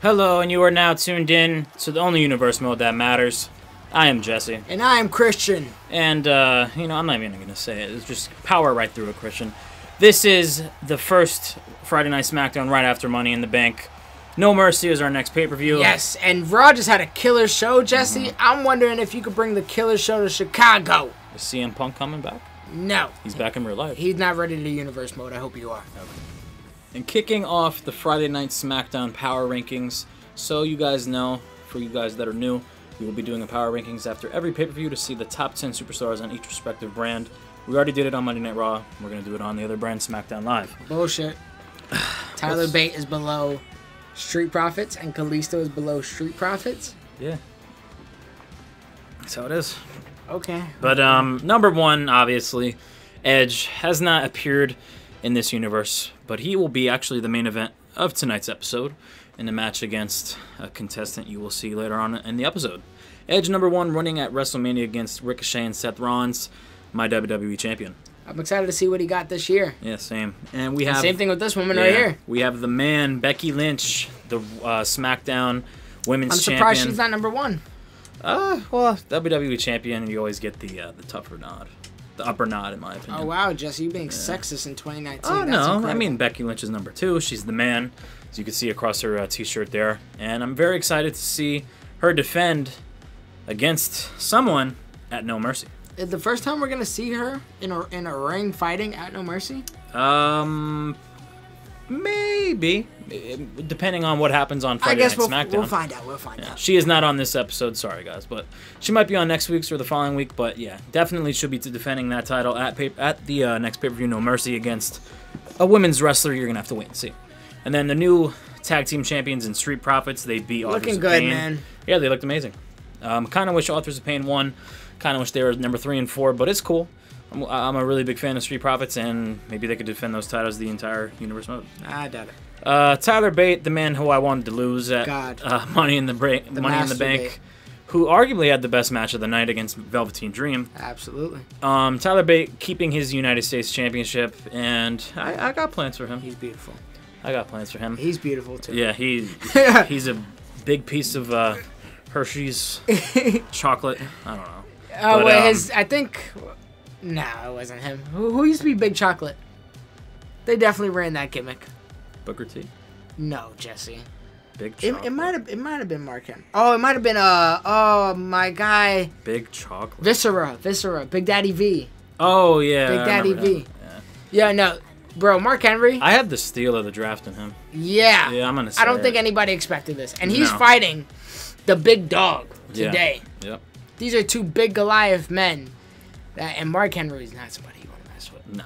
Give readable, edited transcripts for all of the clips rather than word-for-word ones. Hello, and you are now tuned in to the only universe mode that matters. I am Jesse. And I am Christian. And, you know, I'm not even going to say it. It's just power right through it, Christian. This is the first Friday Night SmackDown right after Money in the Bank. No Mercy is our next pay-per-view. Yes, and Raw just had a killer show, Jesse. I'm wondering if you could bring the killer show to Chicago. Is CM Punk coming back? No. He's back in real life. He's not ready to universe mode. I hope you are. Okay. And kicking off the Friday Night SmackDown Power Rankings, so you guys know, for you guys that are new, we will be doing a Power Rankings after every pay-per-view to see the top 10 superstars on each respective brand. We already did it on Monday Night Raw. We're going to do it on the other brand, SmackDown Live. Bullshit. Tyler Bate is below Street Profits, and Kalisto is below Street Profits? Yeah. That's how it is. Okay. But number one, obviously, Edge has not appeared in this universe, but he will be actually the main event of tonight's episode in the match against a contestant you will see later on in the episode. Edge, number one, running at WrestleMania against Ricochet and Seth Rollins, my WWE champion. I'm excited to see what he got this year. Yeah, same. And we have... Same thing with this woman right here. We have the man, Becky Lynch, the SmackDown Women's Champion. I'm surprised she's not number one. Well, WWE champion, you always get the tougher nod. The upper nod, in my opinion. Oh, wow, Jesse, you're being sexist in 2019. Oh, that's no. Incredible. I mean, Becky Lynch is number two. She's the man, as you can see across her T-shirt there. And I'm very excited to see her defend against someone at No Mercy. Is the first time we're going to see her in a ring fighting at No Mercy? Maybe. Depending on what happens on Friday Night SmackDown. I guess we'll find out. We'll find out. She is not on this episode. Sorry, guys. But she might be on next week's or the following week. But, yeah, definitely should be defending that title at the next pay-per-view, No Mercy, against a women's wrestler. You're going to have to wait and see. And then the new tag team champions in Street Profits, they beat Authors of Pain. Looking good, man. Yeah, they looked amazing. Kind of wish Authors of Pain won. Kind of wish they were number 3 and 4, but it's cool. I'm a really big fan of Street Profits, and maybe they could defend those titles the entire universe mode. I doubt it. Tyler Bate, the man who I wanted to lose at Money in the Bank, who arguably had the best match of the night against Velveteen Dream. Absolutely. Tyler Bate keeping his United States Championship, and I got plans for him. He's beautiful. I got plans for him. He's beautiful too. Yeah, he's a big piece of Hershey's chocolate. I don't know. Oh, wait, I think. No, it wasn't him. Who used to be Big Chocolate? They definitely ran that gimmick. Booker T? No, Jesse. Big Chocolate. It might have been Mark Henry. Oh, it might have been my guy. Big Chocolate. Viscera, Big Daddy V. Oh yeah. Big Daddy V. Yeah, no, bro, Mark Henry. I had the steal of the draft in him. Yeah. Yeah, I'm gonna say I don't think anybody expected this, and he's fighting the big dog today. Yeah. Yep. These are two big Goliath men. And Mark Henry is not somebody you want to mess with. Nah.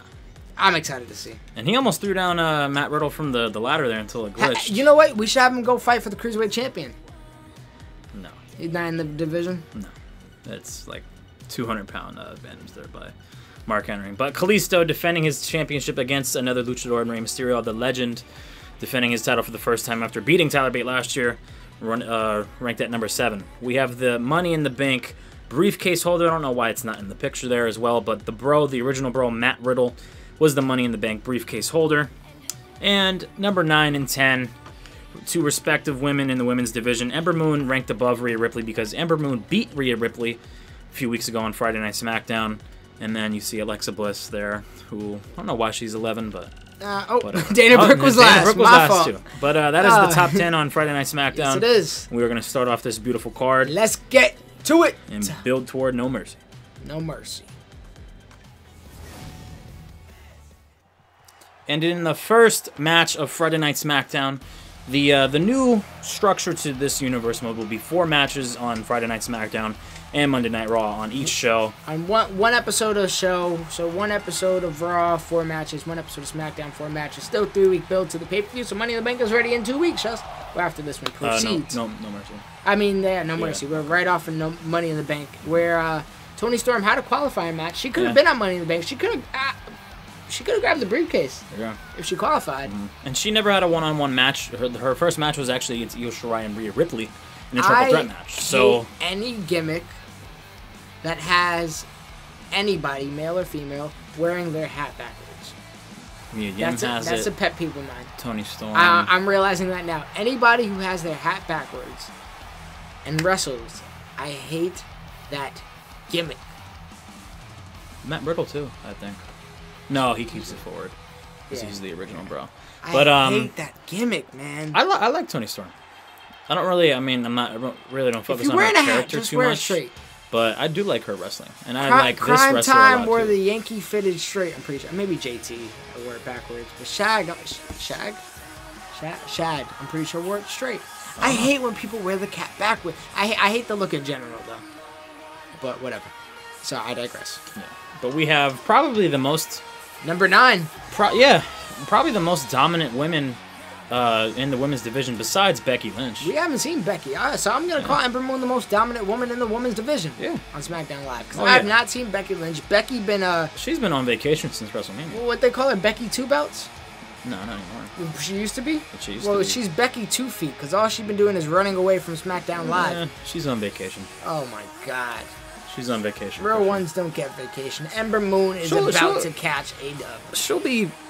I'm excited to see. And he almost threw down Matt Riddle from the ladder there until it glitched. You know what? We should have him go fight for the Cruiserweight Champion. No. He's not in the division? No. That's like 200-pound advantage there by Mark Henry. But Kalisto defending his championship against another luchador in Rey Mysterio, the legend, defending his title for the first time after beating Tyler Bate last year, ranked at number 7. We have the Money in the Bank briefcase holder. I don't know why it's not in the picture there as well, but the original bro, Matt Riddle, was the Money in the Bank briefcase holder. And number 9 and 10, two respective women in the women's division. Ember Moon ranked above Rhea Ripley because Ember Moon beat Rhea Ripley a few weeks ago on Friday Night SmackDown. And then you see Alexa Bliss there, who I don't know why she's 11, but Dana Brooke was last too. But that is the top 10 on Friday Night SmackDown. Yes, it is. We are going to start off this beautiful card. Let's get to it and build toward No Mercy. No Mercy. And in the first match of Friday Night SmackDown, the new structure to this universe mode will be 4 matches on Friday Night SmackDown and Monday Night Raw on each show. On one episode of show, so 1 episode of Raw, 4 matches, 1 episode of SmackDown, 4 matches. Still 3-week build to the pay-per-view, so Money in the Bank is ready in 2 weeks, just after this one proceeds. No Mercy. I mean, yeah, No Mercy. We're right off in Money in the Bank, where Toni Storm had a qualifying match. She could have been on Money in the Bank. She could have grabbed the briefcase if she qualified. And she never had a one-on-one match. Her first match was actually against Io Shirai and Rhea Ripley in a triple threat match. So any gimmick that has anybody, male or female, wearing their hat backwards. Mia Yim has it. That's a pet peeve of mine. Toni Storm. I'm realizing that now. Anybody who has their hat backwards and wrestles, I hate that gimmick. Matt Riddle too, I think. No, he keeps it forward. Because he's the original bro. But, I hate that gimmick, man. I like Toni Storm. I don't really, I mean, I don't focus on her character too much. But I do like her wrestling. And I like this wrestler a lot, too. Crime Time wore the Yankee fitted straight, I'm pretty sure. Maybe JT wore it backwards. But Shad, I'm pretty sure, wore it straight. I hate when people wear the cap backwards. I hate the look in general, though. But whatever. So I digress. Yeah. But we have probably the most... Number 9. Probably the most dominant women in the women's division besides Becky Lynch. We haven't seen Becky, so I'm going to call Ember Moon the most dominant woman in the women's division on SmackDown Live. Because I have not seen Becky Lynch. She's been on vacation since WrestleMania. Well, what they call her, Becky Two Belts? No, not anymore. She used to be? She used to be. She's Becky 2 Feet because all she's been doing is running away from SmackDown Live. Yeah, she's on vacation. Oh, my God. She's on vacation. Real ones don't get vacation. Ember Moon is about to catch a dub.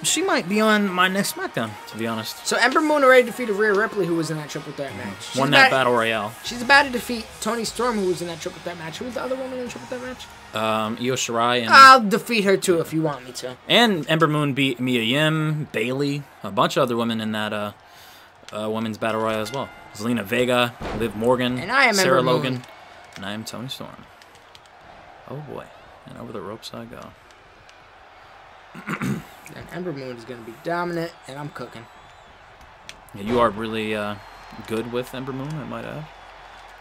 She might be on my next SmackDown, to be honest. So Ember Moon already defeated Rhea Ripley, who was in that triple threat match. Won that battle royale. She's about to defeat Toni Storm, who was in that triple threat match. Who was the other woman in the triple threat match? Io Shirai. I'll defeat her too if you want me to. And Ember Moon beat Mia Yim, Bayley, a bunch of other women in that women's battle royale as well. Zelina Vega, Liv Morgan, and I am Sarah Ember Logan, Moon. And I am Toni Storm. Oh boy, and over the ropes I go. And Ember Moon is going to be dominant, and I'm cooking. Yeah, you are really good with Ember Moon, I might add.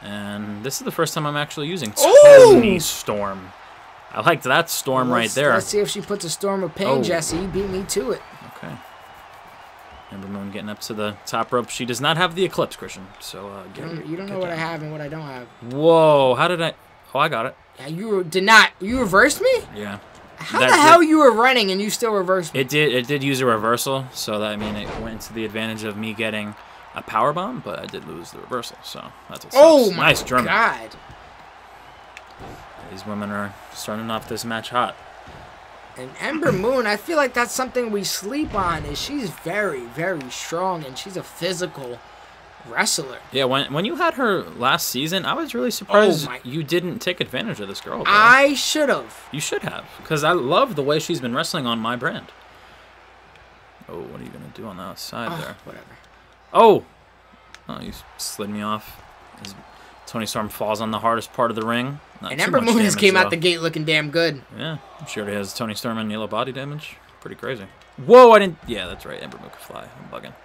And this is the first time I'm actually using Toni Storm. I liked that storm right there. Let's see if she puts a storm of pain, Jesse. You beat me to it. Okay. Ember Moon getting up to the top rope. She does not have the Eclipse, Christian. So you don't know what I have and what I don't have. Whoa, how did I... Oh, I got it. Yeah, you did not. You reversed me? Yeah. How the hell you were running and you still reversed me? It did use a reversal, so that, I mean, it went to the advantage of me getting a powerbomb, but I did lose the reversal, so that's what sucks. Oh, my God. These women are starting off this match hot. And Ember Moon, I feel like that's something we sleep on, is she's very, very strong, and she's a physical wrestler. Yeah, when you had her last season, I was really surprised you didn't take advantage of this girl, bro. I should have. You should have, because I love the way she's been wrestling on my brand. Oh, what are you going to do on the outside there? Whatever. Oh, you slid me off. Toni Storm falls on the hardest part of the ring. Not and Ember Moon just came out the gate looking damn good. Yeah, she already has Toni Storm and yellow body damage. Pretty crazy. Whoa, I didn't... Yeah, that's right. Ember Moon can fly. I'm bugging.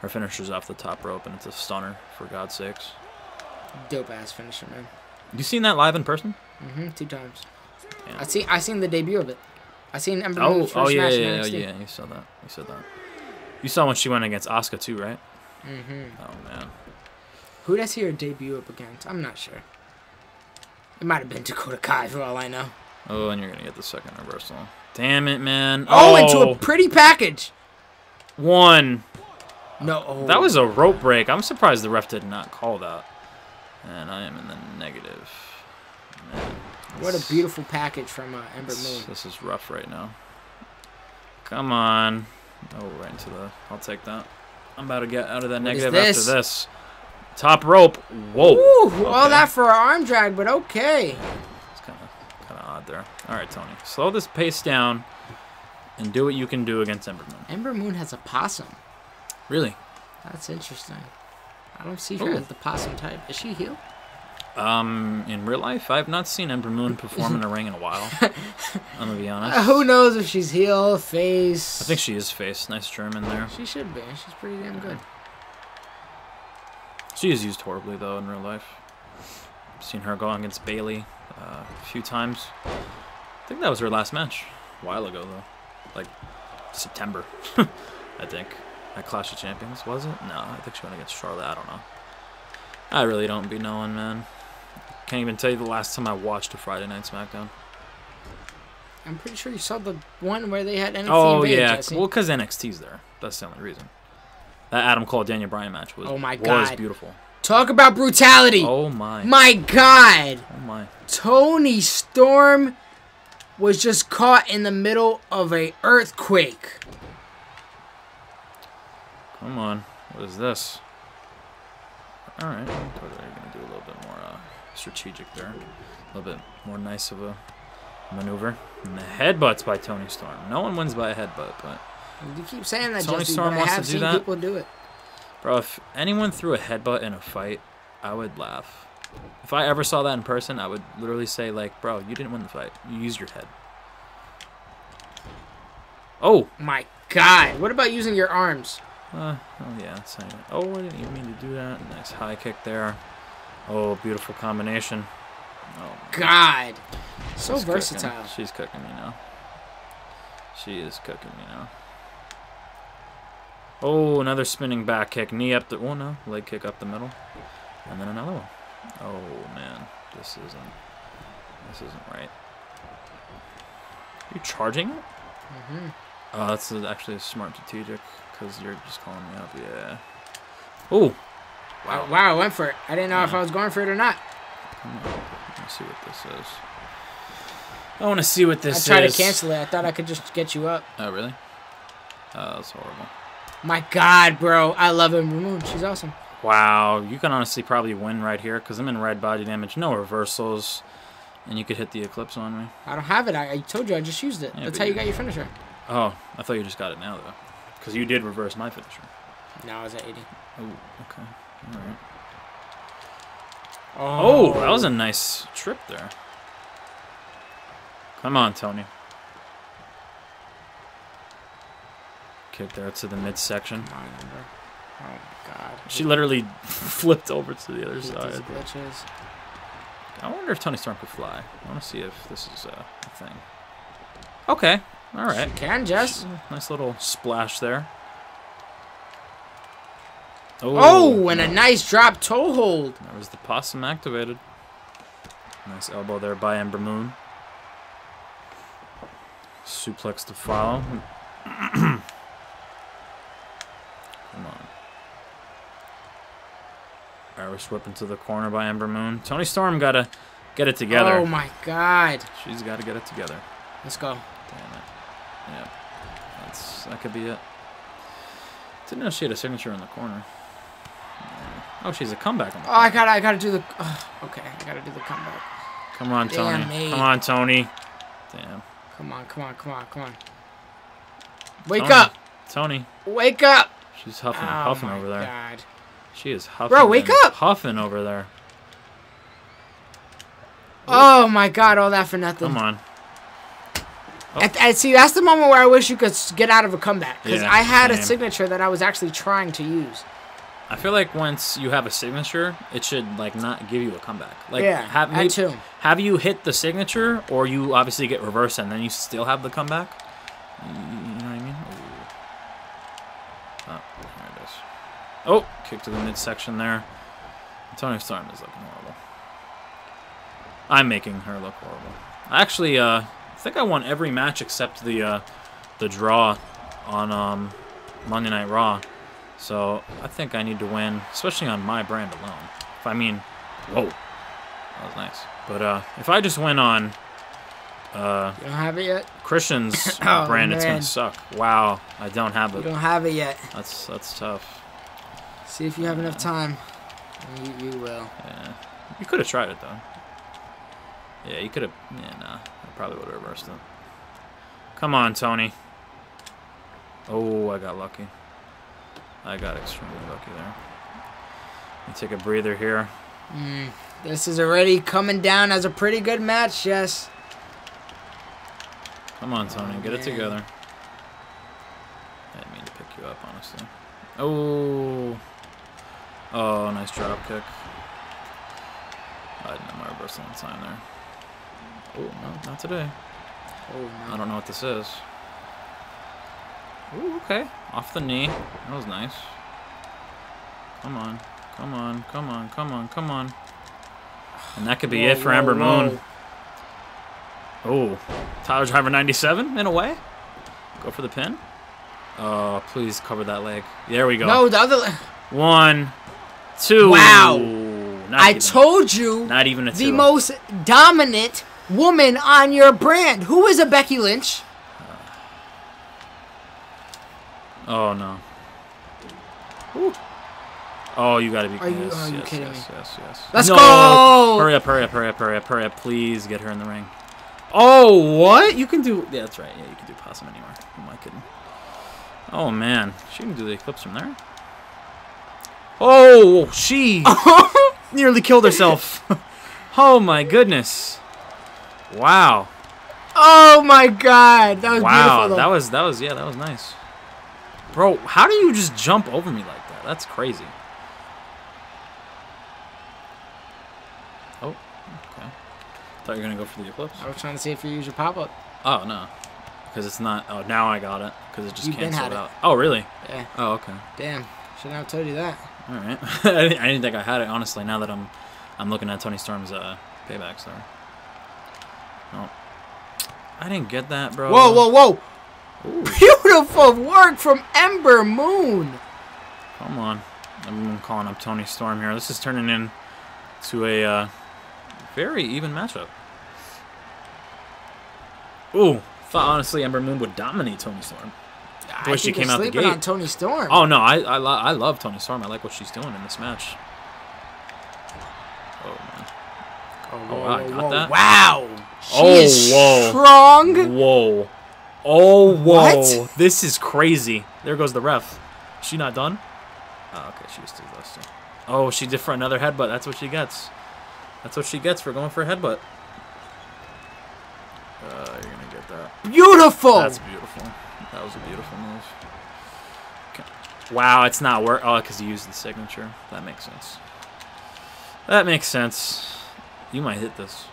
Her finisher's off the top rope, and it's a stunner, for God's sakes. Dope-ass finisher, man. You seen that live in person? Mm-hmm, 2 times. Yeah. I seen the debut of it. I seen Ember Moon first match in NXT. You saw that. You saw that. You saw when she went against Asuka, too, right? Mm-hmm. Oh, man. Who did I see her debut up against? I'm not sure. It might have been Dakota Kai, for all I know. Oh, and you're going to get the second reversal. Damn it, man. Oh, into a pretty package. 1. No, that was a rope break. I'm surprised the ref did not call that. And I am in the negative. Man, what a beautiful package from Ember Moon. This is rough right now. Come on. Oh, right into the... I'll take that. I'm about to get out of that negative after this. Top rope. Whoa. Ooh, okay. All that for an arm drag, but okay. It's kind of odd there. All right, Toni. Slow this pace down and do what you can do against Ember Moon. Ember Moon has a possum. Really? That's interesting. I don't see her as the possum type. Is she heel? In real life, I have not seen Ember Moon perform in a ring in a while. I'm going to be honest. Who knows if she's heel, face? I think she is face. Nice German there. She should be. She's pretty damn good. She is used horribly, though, in real life. I've seen her go against Bayley a few times. I think that was her last match. A while ago, though. Like, September, I think. At Clash of Champions, was it? No, I think she went against Charlotte. I don't know. I really don't be knowing, man. Can't even tell you the last time I watched a Friday Night SmackDown. I'm pretty sure you saw the one where they had NXT. Oh, yeah. Jesse. Well, because NXT's there. That's the only reason. That Adam Cole, Daniel Bryan match was, was beautiful. Talk about brutality. Oh, my. My God. Oh, my. Toni Storm was just caught in the middle of an earthquake. Come on. What is this? Alright. Totally going to do a little bit more strategic there. A little bit more nice of a maneuver. And the headbutt's by Toni Storm. No one wins by a headbutt, but... You keep saying that, Toni Storm wants to do that. People do it. Bro, if anyone threw a headbutt in a fight, I would laugh. If I ever saw that in person, I would literally say, like, bro, you didn't win the fight. You used your head. Oh! My God! What about using your arms? Oh, yeah. That's not even... Oh, I didn't even mean to do that. Nice high kick there. Oh, beautiful combination. Oh, God. So versatile. She's cooking me now. She is cooking me now. Oh, another spinning back kick. Knee up the... Oh, no. Leg kick up the middle. And then another one. Oh, man. This isn't right. You charging it? Mm-hmm. Oh, that's actually smart strategic because you're just calling me up. Yeah. Ooh. Wow. Oh, wow, I went for it. I didn't know if I was going for it or not. Let me see what this is. I want to see what this is. I tried to cancel it. I thought I could just get you up. Oh, really? That's horrible. My God, bro. I love Ember Moon. She's awesome. Wow. You can honestly probably win right here because I'm in red body damage. No reversals. And you could hit the Eclipse on me. I don't have it. I told you I just used it. Yeah, that's how you got your finisher. Oh, I thought you just got it now, though. Because you did reverse my finisher. No, I was at 80. Oh, okay. All right. Oh, that was a nice trip there. Come on, Toni. Kick there to the midsection. Oh, God. She literally flipped over to the other side. I wonder if Toni Storm could fly. I want to see if this is a thing. Okay. All right. She can, Jess. Nice little splash there. Oh, and a nice drop toe hold. That was the possum activated. Nice elbow there by Ember Moon. Suplex to follow. Come on. Irish whip into the corner by Ember Moon. Toni Storm got to get it together. Oh, my God. She's got to get it together. Let's go. Damn it. Yeah. That could be it. Didn't know she had a signature in the corner. Oh, she's a comeback on the corner. Oh, I gotta do the... Oh, okay, I got to do the comeback. Come on, Toni. Damn, come on, Toni. Damn. Come on. Wake up. Toni. Wake up. She's huffing and puffing over there. God. She is huffing and puffing over there. Oh, my God. All that for nothing. Come on. Oh. And see, that's the moment where I wish you could get out of a comeback. Because I had a signature that I was actually trying to use. I feel like once you have a signature, it should like not give you a comeback. Like, yeah, have you hit the signature, or you obviously get reversed, and then you still have the comeback? You know what I mean? Oh, there it is. Oh, kick to the midsection there. Toni Storm is looking horrible. I'm making her look horrible. I actually think I won every match except the draw on Monday Night Raw. So I think I need to win, especially on my brand alone. If I mean, whoa, that was nice. But if I just win on you don't have it yet? Christian's brand, man. It's gonna suck. Wow, I don't have it. You don't have it yet. That's tough. See if you have enough time. You will. Yeah. You could have tried it, though. Yeah, you could have... Yeah, nah. I probably would have reversed it. Come on, Toni. Oh, I got lucky. I got extremely lucky there. Let me take a breather here. This is already coming down as a pretty good match, yes. Come on, Toni. Get it together. I didn't mean to pick you up, honestly. Oh... Oh, nice drop kick. I didn't have my reversal in time there. Oh, no, not today. Oh, no. I don't know what this is. Ooh, okay. Off the knee. That was nice. Come on. And that could be it for Ember Moon. Oh, Tyler Driver 97 in a way. Go for the pin. Oh, please cover that leg. There we go. No, the other leg. 1, 2. Wow. I told you. Not even a two. The most dominant woman on your brand. Who is a Becky Lynch? Oh, no. Woo. Oh, you gotta be kidding. Yes, yes, yes, yes, yes. Let's go! Hurry up, hurry up, hurry up, hurry up, hurry up. Please get her in the ring. Oh, what? You can do... Yeah, that's right. Yeah, you can do Possum Anywhere. Who am I kidding? Oh, man. She can do the Eclipse from there. Oh, she nearly killed herself. Oh, my goodness. Wow. Oh, my God. That was beautiful, though. Yeah, that was nice. Bro, how do you just jump over me like that? That's crazy. Oh, okay. Thought you were going to go for the Eclipse. I was trying to see if you use your pop-up. Oh, no. Because it's not... Oh, now I got it. Because it just canceled out. Oh, really? Yeah. Oh, okay. Damn. Should not have told you that. All right. I didn't think I had it, honestly, now that I'm looking at Toni Storm's payback, so... No. Oh. I didn't get that, bro. Whoa, whoa, whoa! Ooh. Beautiful work from Ember Moon! Come on. I'm calling up Toni Storm here. This is turning into a very even matchup. Ooh. Thought, honestly, Ember Moon would dominate Toni Storm. The way she came out the gate. On Toni Storm. Oh, no. I love Toni Storm. I like what she's doing in this match. Oh, man. Oh, wow. I got that. Wow. She is strong. Whoa. Oh, whoa. What? This is crazy. There goes the ref. Is she not done? Oh, okay. She was too close to. Oh, she did for another headbutt. That's what she gets. That's what she gets for going for a headbutt. You're going to get that. Beautiful. That's beautiful. That was a beautiful move. Okay. Wow, it's not work. Oh, because you used the signature. That makes sense. That makes sense. You might hit this.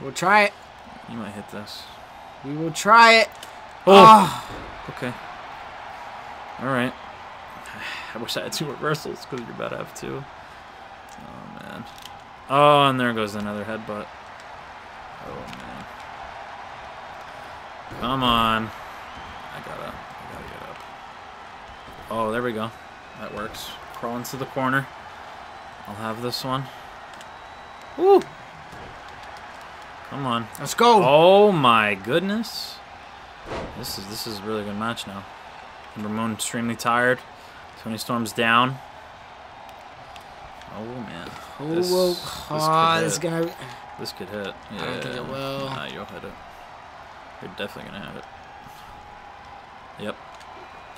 We'll try it. You might hit this. We will try it. Oh. Oh. Okay. All right. I wish I had two reversals because you're about to have two. Oh, man. Oh, and there goes another headbutt. Oh, man. Come on. I gotta get up. Oh, there we go. That works. Crawl into the corner. I'll have this one. Woo! Come on. Let's go. Oh my goodness. This is a really good match now. Ember Moon extremely tired. Toni Storm's down. Oh man. This could hit. Yeah. I don't think it will. Nah, you'll hit it. You're definitely gonna have it. Yep.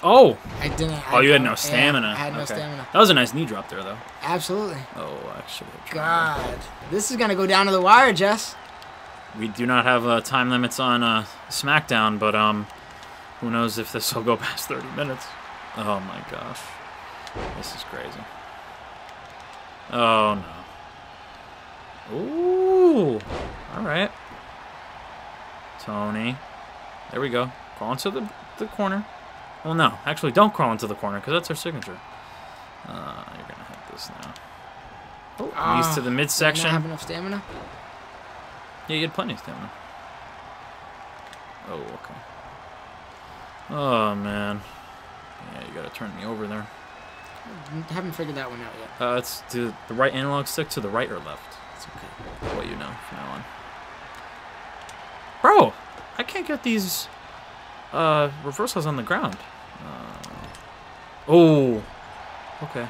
Oh! I didn't. Oh, you had no stamina. I had no stamina. That was a nice knee drop there, though. Absolutely. Oh, actually. God. This is going to go down to the wire, Jess. We do not have time limits on SmackDown, but who knows if this will go past 30 minutes. Oh, my gosh. This is crazy. Oh, no. Ooh. All right. Toni. There we go. Crawl into the corner. Well, no. Actually, don't crawl into the corner, because that's her signature. You're going to have this now. Oh, knees to the midsection. Did I not have enough stamina? Yeah, you had plenty of stamina. Oh, okay. Oh, man. Yeah, you got to turn me over there. I haven't figured that one out yet. It's to the right analog stick to the right or left. It's okay. What you know from now on. Bro, I can't get these... reversals on the ground. Oh. Okay.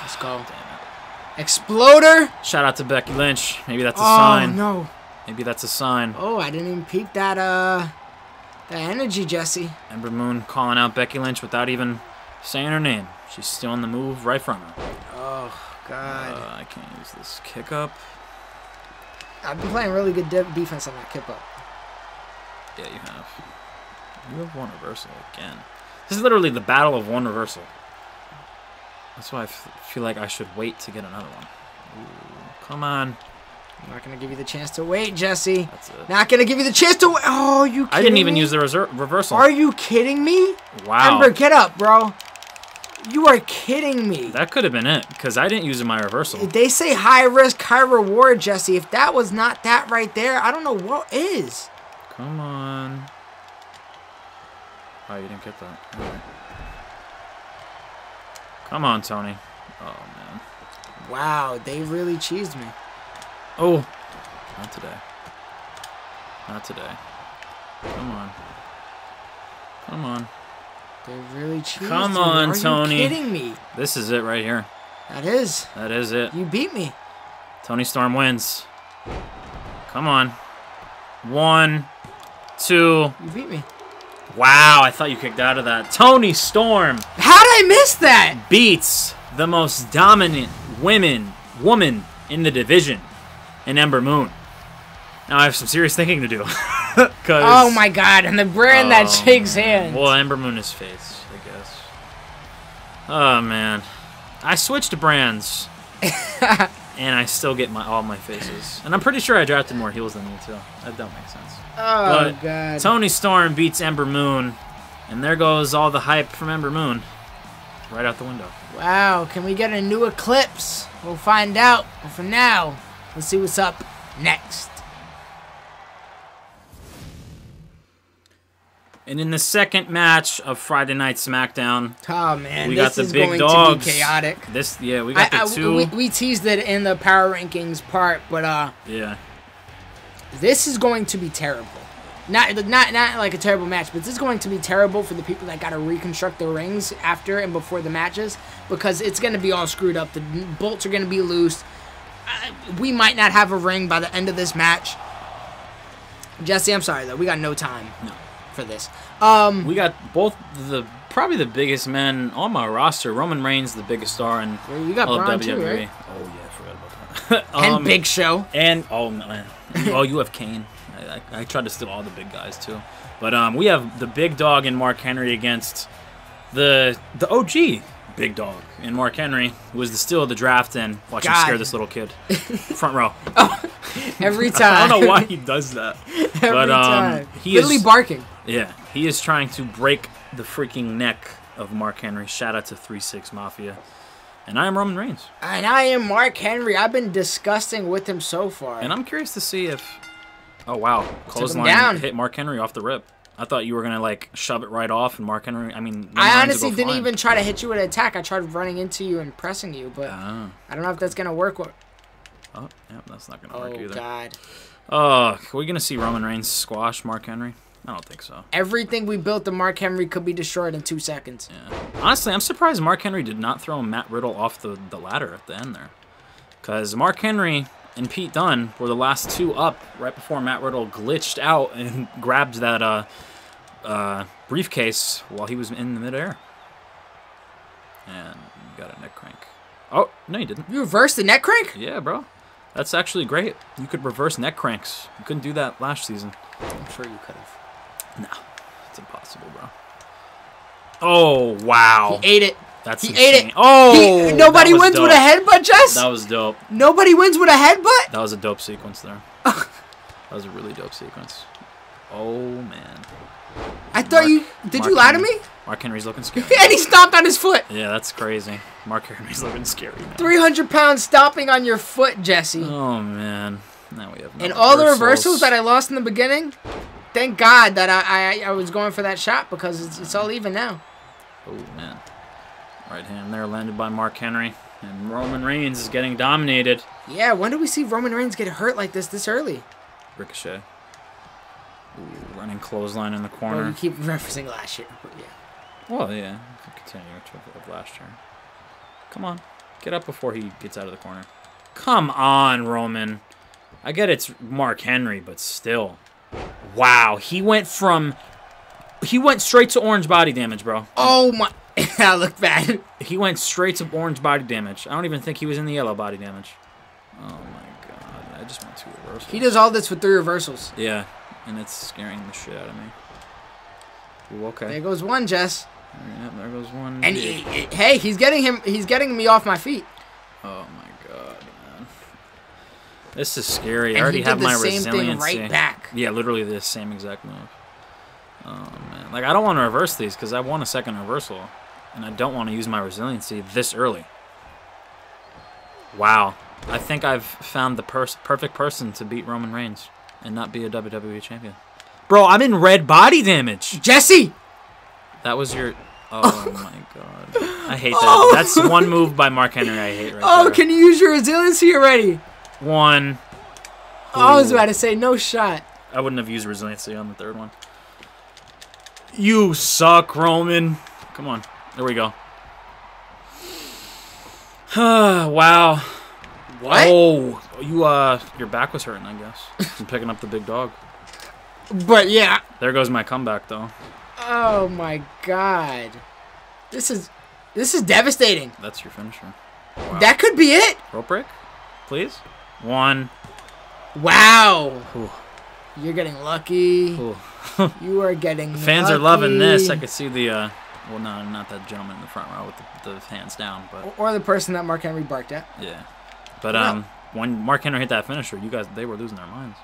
Let's go. Damn it. Exploder! Shout out to Becky Lynch. Maybe that's a sign. Oh, no. Maybe that's a sign. Oh, I didn't even peek that, the energy, Jesse. Ember Moon calling out Becky Lynch without even saying her name. She's stealing the move right from her. Oh, God. I can't use this kick up. I've been playing really good defense on that kick up. Yeah, you have. You have one reversal again. This is literally the battle of one reversal. That's why I feel like I should wait to get another one. Ooh, come on. I'm not going to give you the chance to wait, Jesse. That's it. Not going to give you the chance to wait. Oh, are you kidding me? I didn't even use the reversal. Are you kidding me? Wow. Ember, get up, bro. You are kidding me. That could have been it, because I didn't use my reversal. They say high risk, high reward, Jesse. If that was not that right there, I don't know what is. Come on. Oh, you didn't get that. Right. Come on, Toni. Oh, man. Wow, they really cheesed me. Oh. Not today. Not today. Come on. Come on. They really cheated. Come on, Are Tony. Are you kidding me? This is it right here. That is. That is it. You beat me. Toni Storm wins. Come on. 1, 2. You beat me. Wow, I thought you kicked out of that. Toni Storm. How did I miss that? Beats the most dominant woman in the division, in Ember Moon. Now I have some serious thinking to do. Oh my god, and the brand that shakes hands. Well, Ember Moon is face, I guess. Oh man. I switched brands. And I still get all my faces. And I'm pretty sure I drafted more heels than you too. That don't make sense. Oh but god. Toni Storm beats Ember Moon. And there goes all the hype from Ember Moon. Right out the window. Wow, can we get a new eclipse? We'll find out. But for now, let's see what's up next. And in the second match of Friday Night SmackDown, oh man, we got the big dogs. This is going to be chaotic. This, yeah, we got the two. We teased it in the power rankings part, but yeah, this is going to be terrible. Not like a terrible match, but this is going to be terrible for the people that got to reconstruct their rings after and before the matches because it's going to be all screwed up. The bolts are going to be loose. We might not have a ring by the end of this match. Jesse, I'm sorry though, we got no time. No. For this, we got both probably the biggest men on my roster. Roman Reigns, the biggest star, and you got Braun WWE. Too, right? Oh yeah, I forgot about that. And Big Show. And oh man, oh you have Kane. I tried to steal all the big guys too, but we have the big dog in Mark Henry against the OG big dog in Mark Henry, who was the steal of the draft. And watch him scare this little kid, front row. Oh, every time. I don't know why he does that. Every time. He literally is barking. Yeah, he is trying to break the freaking neck of Mark Henry. Shout out to 3-6 Mafia. And I am Roman Reigns. And I am Mark Henry. I've been disgusting with him so far. And I'm curious to see if... Oh, wow. Clothesline hit Mark Henry off the rip. I thought you were going to, like, shove it right off and Mark Henry... I mean... I honestly didn't even try to hit you with an attack. I tried running into you and pressing you, but I don't know if that's going to work. Oh, yeah, that's not going to work either. Oh, God. Are we going to see Roman Reigns squash Mark Henry? I don't think so. Everything we built of Mark Henry could be destroyed in 2 seconds. Yeah. Honestly, I'm surprised Mark Henry did not throw Matt Riddle off the ladder at the end there. Because Mark Henry and Pete Dunne were the last two up right before Matt Riddle glitched out and grabbed that briefcase while he was in the midair. And got a neck crank. Oh, no you didn't. You reversed the neck crank? Yeah, bro. That's actually great. You could reverse neck cranks. You couldn't do that last season. I'm sure you could have. No, it's impossible, bro. Oh wow! He ate it. That's insane. Ate it. Oh, nobody wins with a headbutt, Jess. That was dope. Nobody wins with a headbutt. That was a dope sequence there. That was a really dope sequence. Oh man. I thought you lie to me? Mark Henry's looking scary. And he stomped on his foot. Yeah, that's crazy. Mark Henry's looking scary, man. 300 pounds stomping on your foot, Jesse. Oh man. Now we have. No and all the reversals that I lost in the beginning. Thank God that I was going for that shot because it's all even now. Oh, man. Right hand there landed by Mark Henry. And Roman Reigns is getting dominated. Yeah, when do we see Roman Reigns get hurt like this early? Ricochet. Ooh, running clothesline in the corner. Well, you keep referencing last year. But yeah. Well, yeah. Continue with last year. Come on. Get up before he gets out of the corner. Come on, Roman. I get it's Mark Henry, but still... Wow, he went straight to orange body damage, bro. Oh my, that looked bad. He went straight to orange body damage. I don't even think he was in the yellow body damage. Oh my god, I just want 2 reversals. He does all this with 3 reversals. Yeah, and it's scaring the shit out of me. Ooh, okay. There goes one, Jess. Yeah, there goes one. And hey, he's getting me off my feet. Oh my god. This is scary. And I already have my resiliency. Right back. Yeah, literally the same exact move. Oh man, like I don't want to reverse these because I want a second reversal, and I don't want to use my resiliency this early. Wow, I think I've found the perfect person to beat Roman Reigns and not be a WWE champion. Bro, I'm in red body damage. Jesse, that was your. Oh my god, I hate that. Oh. That's one move by Mark Henry I hate right there. Oh, can you use your resiliency already? One. Ooh. I was about to say, no shot. I wouldn't have used resiliency on the third one. You suck, Roman. Come on. There we go. Wow. What? Oh, you your back was hurting, I guess, from picking up the big dog. But yeah. There goes my comeback, though. Oh my God. This is devastating. That's your finisher. Wow. That could be it. Rope break, please. One. Wow. Ooh. You're getting lucky. You are getting. The fans lucky. Are loving this. I could see the. Well, no, not that gentleman in the front row with the hands down, but or the person that Mark Henry barked at. Yeah, but when Mark Henry hit that finisher, you guys they were losing their minds.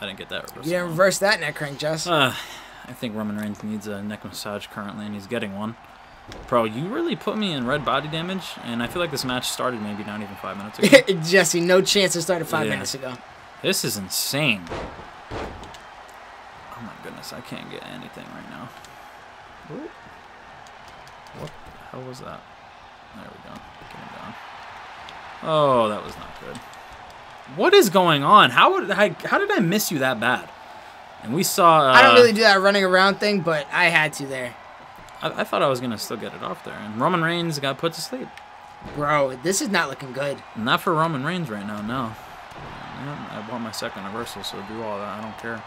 I didn't get that reversal. You didn't reverse that neck crank, Jess. I think Roman Reigns needs a neck massage currently, and he's getting one. Bro, you really put me in red body damage, and I feel like this match started maybe not even 5 minutes ago. Jesse, no chance it started five minutes ago. This is insane. Oh my goodness, I can't get anything right now. Ooh. What the hell was that? There we go. Get him down. Oh, that was not good. What is going on? How did I miss you that bad? And we saw... I don't really do that running around thing, but I had to there. I thought I was going to still get it off there. And Roman Reigns got put to sleep. Bro, this is not looking good. Not for Roman Reigns right now, no. I want my second reversal, so do all that. I don't care.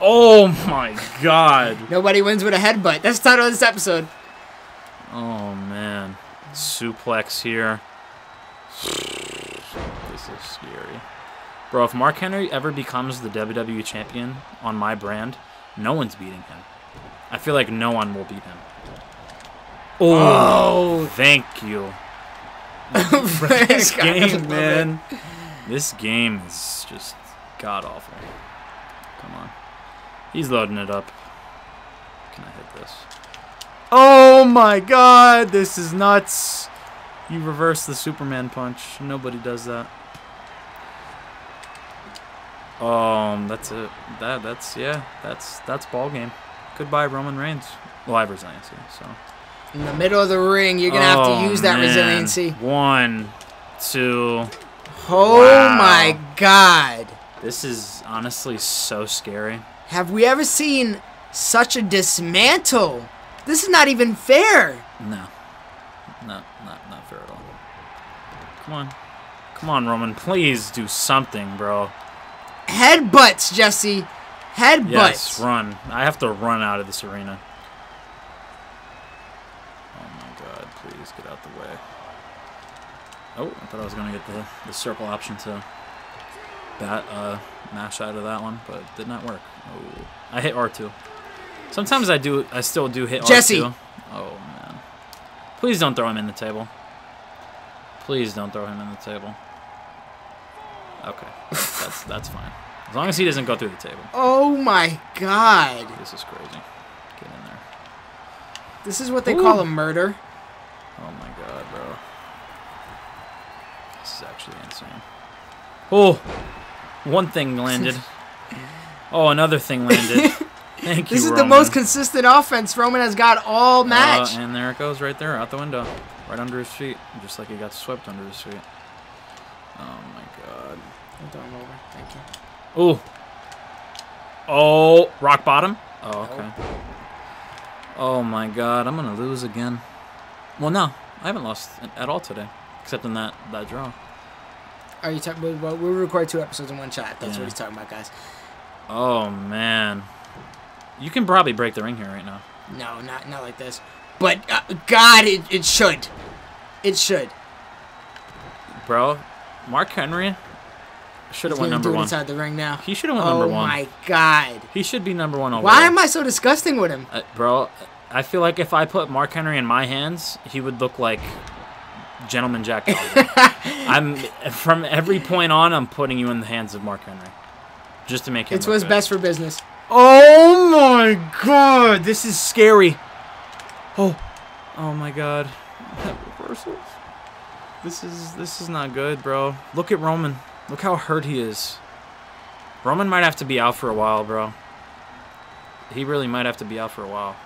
Oh, my God. Nobody wins with a headbutt. That's the title of this episode. Oh, man. Suplex here. This is scary. Bro, if Mark Henry ever becomes the WWE champion on my brand, no one's beating him. I feel like no one will beat him. Oh, thank you. This game, man. This game is just god-awful. Come on. He's loading it up. Can I hit this? Oh, my God. This is nuts. You reverse the Superman punch. Nobody does that. That's it. That's ball game. Goodbye, Roman Reigns. Well, I have resiliency, so. In the middle of the ring, you're gonna have to use that resiliency. One, two. Oh my God! This is honestly so scary. Have we ever seen such a dismantle? This is not even fair. No, not fair at all. Come on, come on, Roman! Please do something, bro. Headbutts, Jesse. Headbutts. Yes, run. I have to run out of this arena. Oh, my God. Please get out the way. Oh, I thought I was going to get the circle option to bat, mash out of that one, but it did not work. Oh, I hit R2. Sometimes I still do hit Jesse. R2. Oh, man. Please don't throw him in the table. Please don't throw him in the table. Okay. That's fine. As long as he doesn't go through the table. Oh, my God. This is crazy. Get in there. This is what they call a murder. Oh, my God, bro. This is actually insane. Oh, one thing landed. Oh, another thing landed. Thank you, Roman. This is the most consistent offense Roman has got all match. And there it goes right there, out the window. Right under his feet, just like he got swept under his feet. Oh, my God. I'll throw him over. Thank you. Ooh. Oh, rock bottom? Oh, okay. Oh, my God. I'm going to lose again. Well, no. I haven't lost at all today, except in that draw. Are you talking about... Well, we'll record 2 episodes in one shot. That's what he's talking about, guys. Oh, man. You can probably break the ring here right now. No, not like this. But, God, it should. It should. Bro, Mark Henry... should have won number one. Inside the ring now. He should have won number one. Oh my God. He should be number one overall. Why am I so disgusting with him? Bro, I feel like if I put Mark Henry in my hands, he would look like Gentleman Jack Gallagher. From every point on, I'm putting you in the hands of Mark Henry. Just to make him look good. It's what's best for business. Oh my God. This is scary. Oh my God. That reversal. This is not good, bro. Look at Roman. Look how hurt he is. Roman might have to be out for a while, bro. He really might have to be out for a while.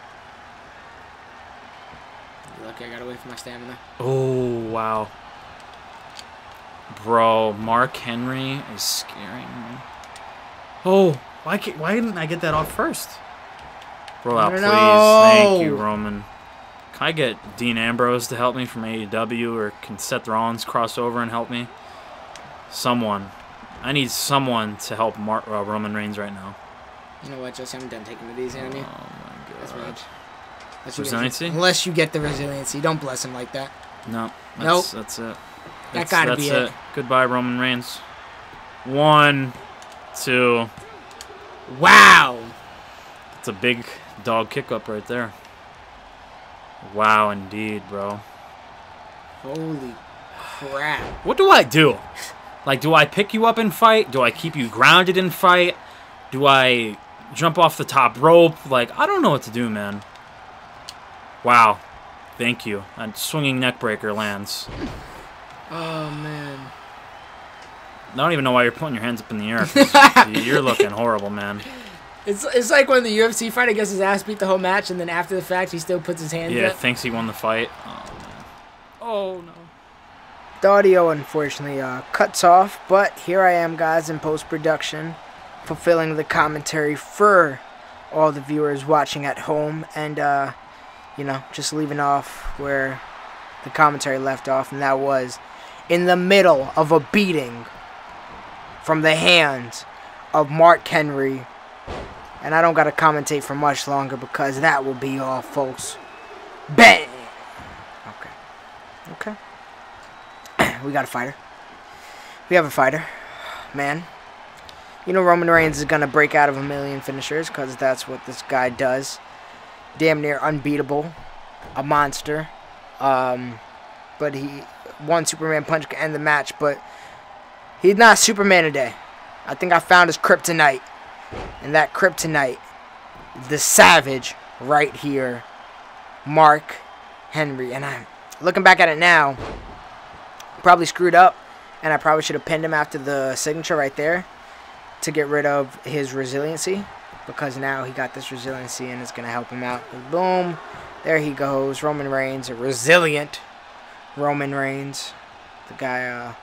You're lucky I got away from my stamina. Oh, wow. Bro, Mark Henry is scaring me. Oh, why didn't I get that off first? Roll out, please. No. Thank you, Roman. Can I get Dean Ambrose to help me from AEW, or can Seth Rollins cross over and help me? Someone. I need someone to help Roman Reigns right now. You know what, Jesse? I'm done taking it easy on you. Oh, my God. That's rage. Resiliency? Unless you get the resiliency. Don't bless him like that. No. That's it. That's gotta be it. Goodbye, Roman Reigns. 1, 2. Wow. That's a big dog kick up right there. Wow, indeed, bro. Holy crap. What do I do? Like, do I pick you up and fight? Do I keep you grounded and fight? Do I jump off the top rope? Like, I don't know what to do, man. Wow. Thank you. A swinging neckbreaker lands. Oh, man. I don't even know why you're putting your hands up in the air. You're looking horrible, man. It's like when the UFC fighter gets his ass beat the whole match, and then after the fact, he still puts his hands up. Yeah, thinks he won the fight. Oh, man. Oh, no. The audio, unfortunately, cuts off, but here I am, guys, in post-production, fulfilling the commentary for all the viewers watching at home, and, you know, just leaving off where the commentary left off, and that was in the middle of a beating from the hands of Mark Henry. And I don't got to commentate for much longer because that will be all, folks. Bang! Okay. Okay. We got a fighter. We have a fighter. Man. You know Roman Reigns is going to break out of a million finishers because that's what this guy does. Damn near unbeatable. A monster. But one Superman punch could end the match, but he's not Superman today. I think I found his kryptonite. And that kryptonite, the savage right here, Mark Henry. And I'm looking back at it now, probably screwed up, and I probably should have pinned him after the signature right there to get rid of his resiliency, because now he got this resiliency and it's going to help him out. And boom, there he goes. Roman Reigns, a resilient Roman Reigns. The guy,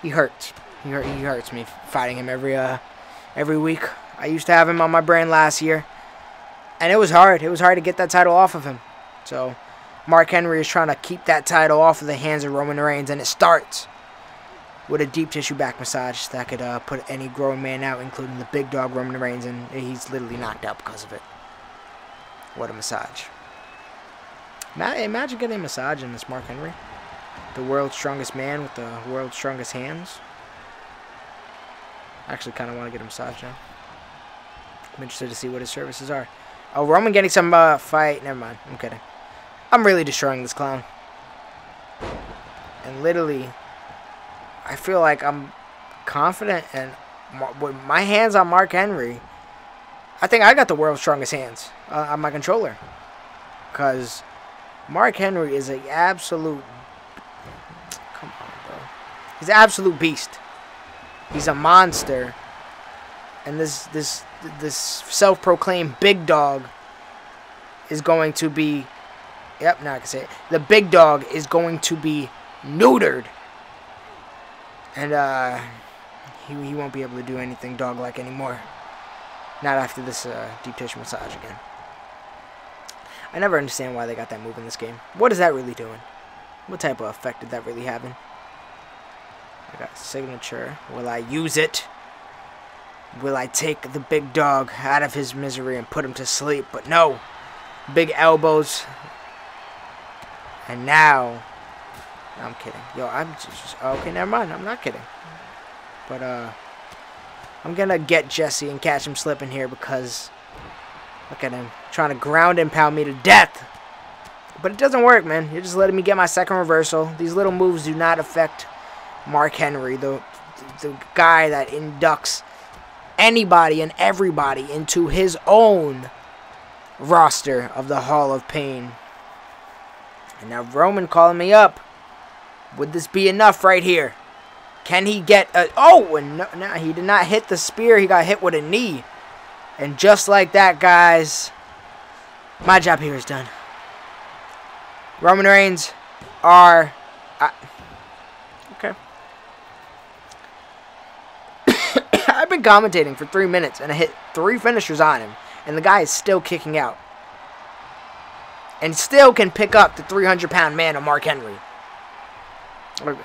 he hurts me fighting him every week. I used to have him on my brain last year, and it was hard. It was hard to get that title off of him. So Mark Henry is trying to keep that title off of the hands of Roman Reigns, and it starts with a deep tissue back massage that could put any grown man out, including the big dog Roman Reigns, and he's literally knocked out because of it. What a massage. Imagine getting a massage in this Mark Henry. The world's strongest man with the world's strongest hands. Actually, kind of want to get a massage now. I'm interested to see what his services are. Oh, Roman getting some fight. Never mind. I'm kidding. I'm really destroying this clown. And literally, I feel like I'm confident. And with my hands on Mark Henry, I think I got the world's strongest hands on my controller. Because Mark Henry is an absolute... Come on, bro. He's an absolute beast. He's a monster, and this self-proclaimed big dog is going to be, yep, now I can say it. The big dog is going to be neutered, and he won't be able to do anything dog-like anymore. Not after this deep tissue massage again. I never understand why they got that move in this game. What is that really doing? What type of effect did that really happen? I got signature. Will I use it? Will I take the big dog out of his misery and put him to sleep? But no. Big elbows. And now... I'm kidding. Yo, I'm just... Okay, never mind. I'm not kidding. But, I'm gonna get Jesse and catch him slipping here because... Look at him. Trying to ground and pound me to death. But it doesn't work, man. You're just letting me get my second reversal. These little moves do not affect... Mark Henry, the guy that inducts anybody and everybody into his own roster of the Hall of Pain. And now Roman calling me up. Would this be enough right here? Can he get a... Oh, and no, he did not hit the spear. He got hit with a knee. And just like that, guys, my job here is done. Roman Reigns are... I've been commentating for 3 minutes, and I hit 3 finishers on him. and the guy is still kicking out. And still can pick up the 300-pound man of Mark Henry.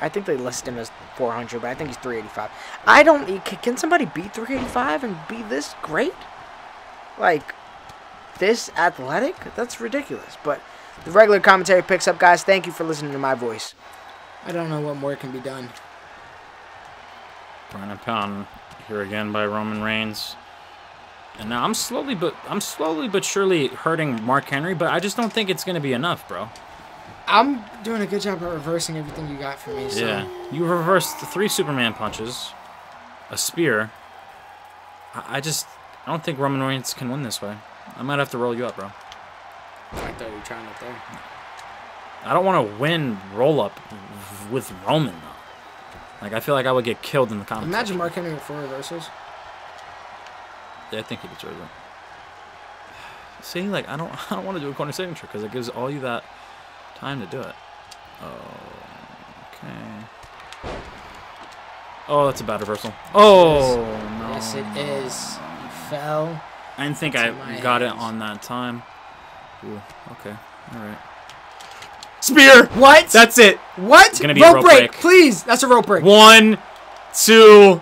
I think they list him as 400, but I think he's 385. I don't... Can somebody beat 385 and be this great? Like, this athletic? That's ridiculous. But the regular commentary picks up, guys. Thank you for listening to my voice. I don't know what more can be done. Ground and pound here again by Roman Reigns. And now I'm slowly but surely hurting Mark Henry, but I just don't think it's going to be enough, bro. I'm doing a good job at reversing everything you got for me. So. Yeah, you reversed the 3 Superman punches, a spear. I don't think Roman Reigns can win this way. I might have to roll you up, bro. I thought you were trying up there. I don't want to win roll up with Roman though. Like I feel like I would get killed in the comments. Imagine Mark Henry with 4 reversals. Yeah, I think he deserves it. See, like I don't want to do a corner signature because it gives all you that time to do it. Oh, okay. Oh, that's a bad reversal. Oh no! Yes, it is. You fell. I didn't think I got it on that time. Ooh, okay, all right. Spear. What? That's it. What? It's gonna be rope break, please. That's a rope break. 1, 2.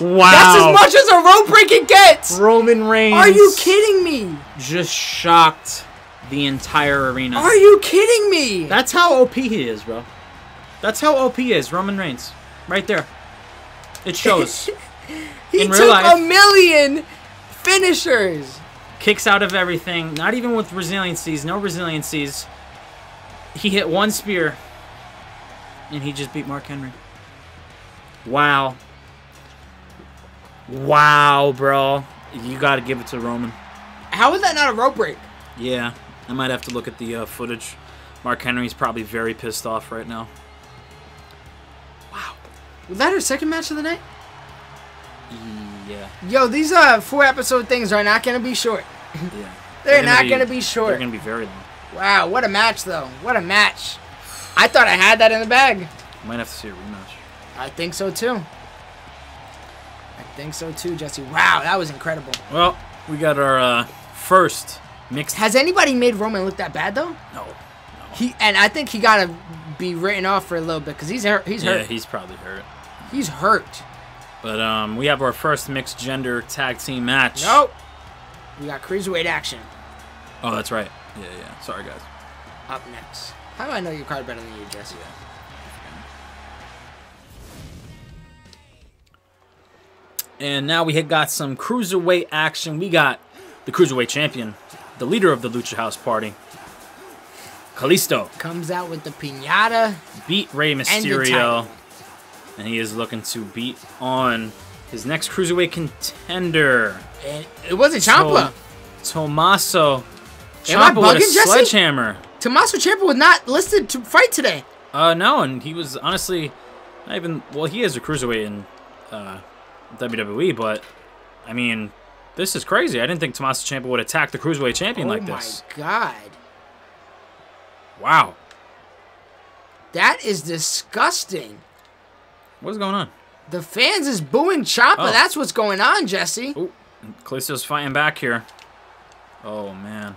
Wow. That's as much as a rope break it gets! Roman Reigns. Are you kidding me? Just shocked the entire arena. Are you kidding me? That's how OP he is, bro. That's how OP he is, Roman Reigns. Right there. It shows. He took a million finishers. Kicks out of everything. Not even with resiliencies. No resiliencies. He hit 1 spear. And he just beat Mark Henry. Wow. Wow, bro. You got to give it to Roman. How is that not a rope break? Yeah. I might have to look at the footage. Mark Henry's probably very pissed off right now. Wow. Was that her second match of the night? Yeah. Yo, these 4-episode things are not going to be short. Yeah. They're not going to be short. They're going to be very long. Wow. What a match, though. What a match. I thought I had that in the bag. Might have to see a rematch. I think so, too. I think so too, Jesse. Wow, that was incredible. Well, we got our first mixed. Has anybody made Roman look that bad though? No. And I think he gotta be written off for a little bit because he's hurt. Yeah, he's probably hurt. He's hurt. But we have our first mixed gender tag team match. Nope. We got cruiserweight action. Oh, that's right. Yeah, yeah. Sorry, guys. Up next. How do I know your card better than you, Jesse? Yeah. And now we had got some cruiserweight action. We got the cruiserweight champion, the leader of the Lucha House Party, Kalisto. Comes out with the piñata. Beat Rey Mysterio. And he is looking to beat on his next cruiserweight contender. It wasn't Ciampa. Tommaso Ciampa with a sledgehammer. Tommaso Ciampa was not listed to fight today. No, and he was honestly not even... Well, he is a cruiserweight in... WWE, but I mean, this is crazy. I didn't think Tommaso Ciampa would attack the cruiserweight champion like this. Oh my god! Wow, that is disgusting. What's going on? The fans is booing Ciampa. Oh. That's what's going on, Jesse. Ooh, Kalisto's fighting back here. Oh man,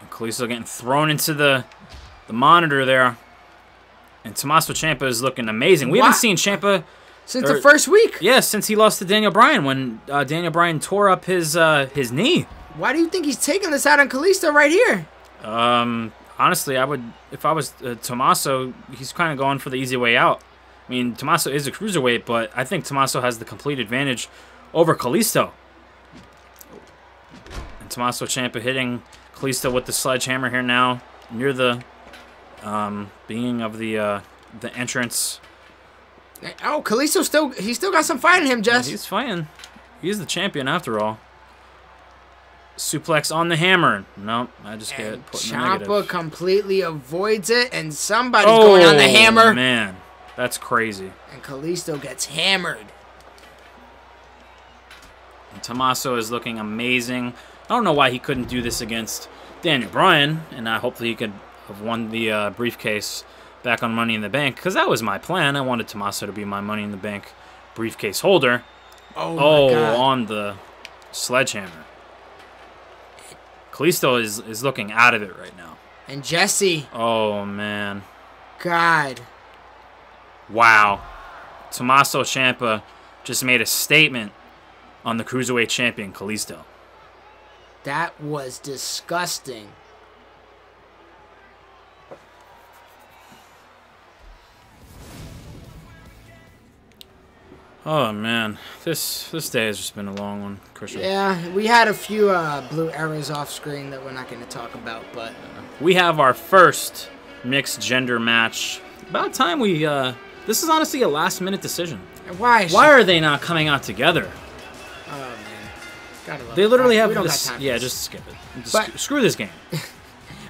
and Kalisto getting thrown into the monitor there, and Tommaso Ciampa is looking amazing. We haven't seen Ciampa. Since the first week? Yeah, since he lost to Daniel Bryan when Daniel Bryan tore up his knee. Why do you think he's taking this out on Kalisto right here? Honestly, I would, if I was Tommaso, he's kind of going for the easy way out. I mean, Tommaso is a cruiserweight, but I think Tommaso has the complete advantage over Kalisto. And Tommaso Ciampa hitting Kalisto with the sledgehammer here now near the beginning of the entrance. Oh, Kalisto still got some fight in him, Jess. Yeah, he's fighting. He's the champion after all. Suplex on the hammer. Nope, I just get put in the negative. Ciampa completely avoids it, and somebody's going on the hammer. Man, that's crazy. And Kalisto gets hammered. And Tommaso is looking amazing. I don't know why he couldn't do this against Daniel Bryan, and hopefully he could have won the briefcase back on Money in the Bank, because that was my plan. I wanted Tommaso to be my Money in the Bank briefcase holder. Oh, my God. On the sledgehammer. Kalisto is looking out of it right now. And Jesse. Oh, man. God. Wow. Tommaso Ciampa just made a statement on the Cruiserweight champion, Kalisto. That was disgusting. Oh, man. This day has just been a long one, Christian. Yeah, we had a few blue arrows off screen that we're not going to talk about, but... we have our first mixed gender match. About time we... this is honestly a last-minute decision. Why are they not coming out together? Oh, man. Gotta love it. They literally have... yeah, just skip it. Just screw this game.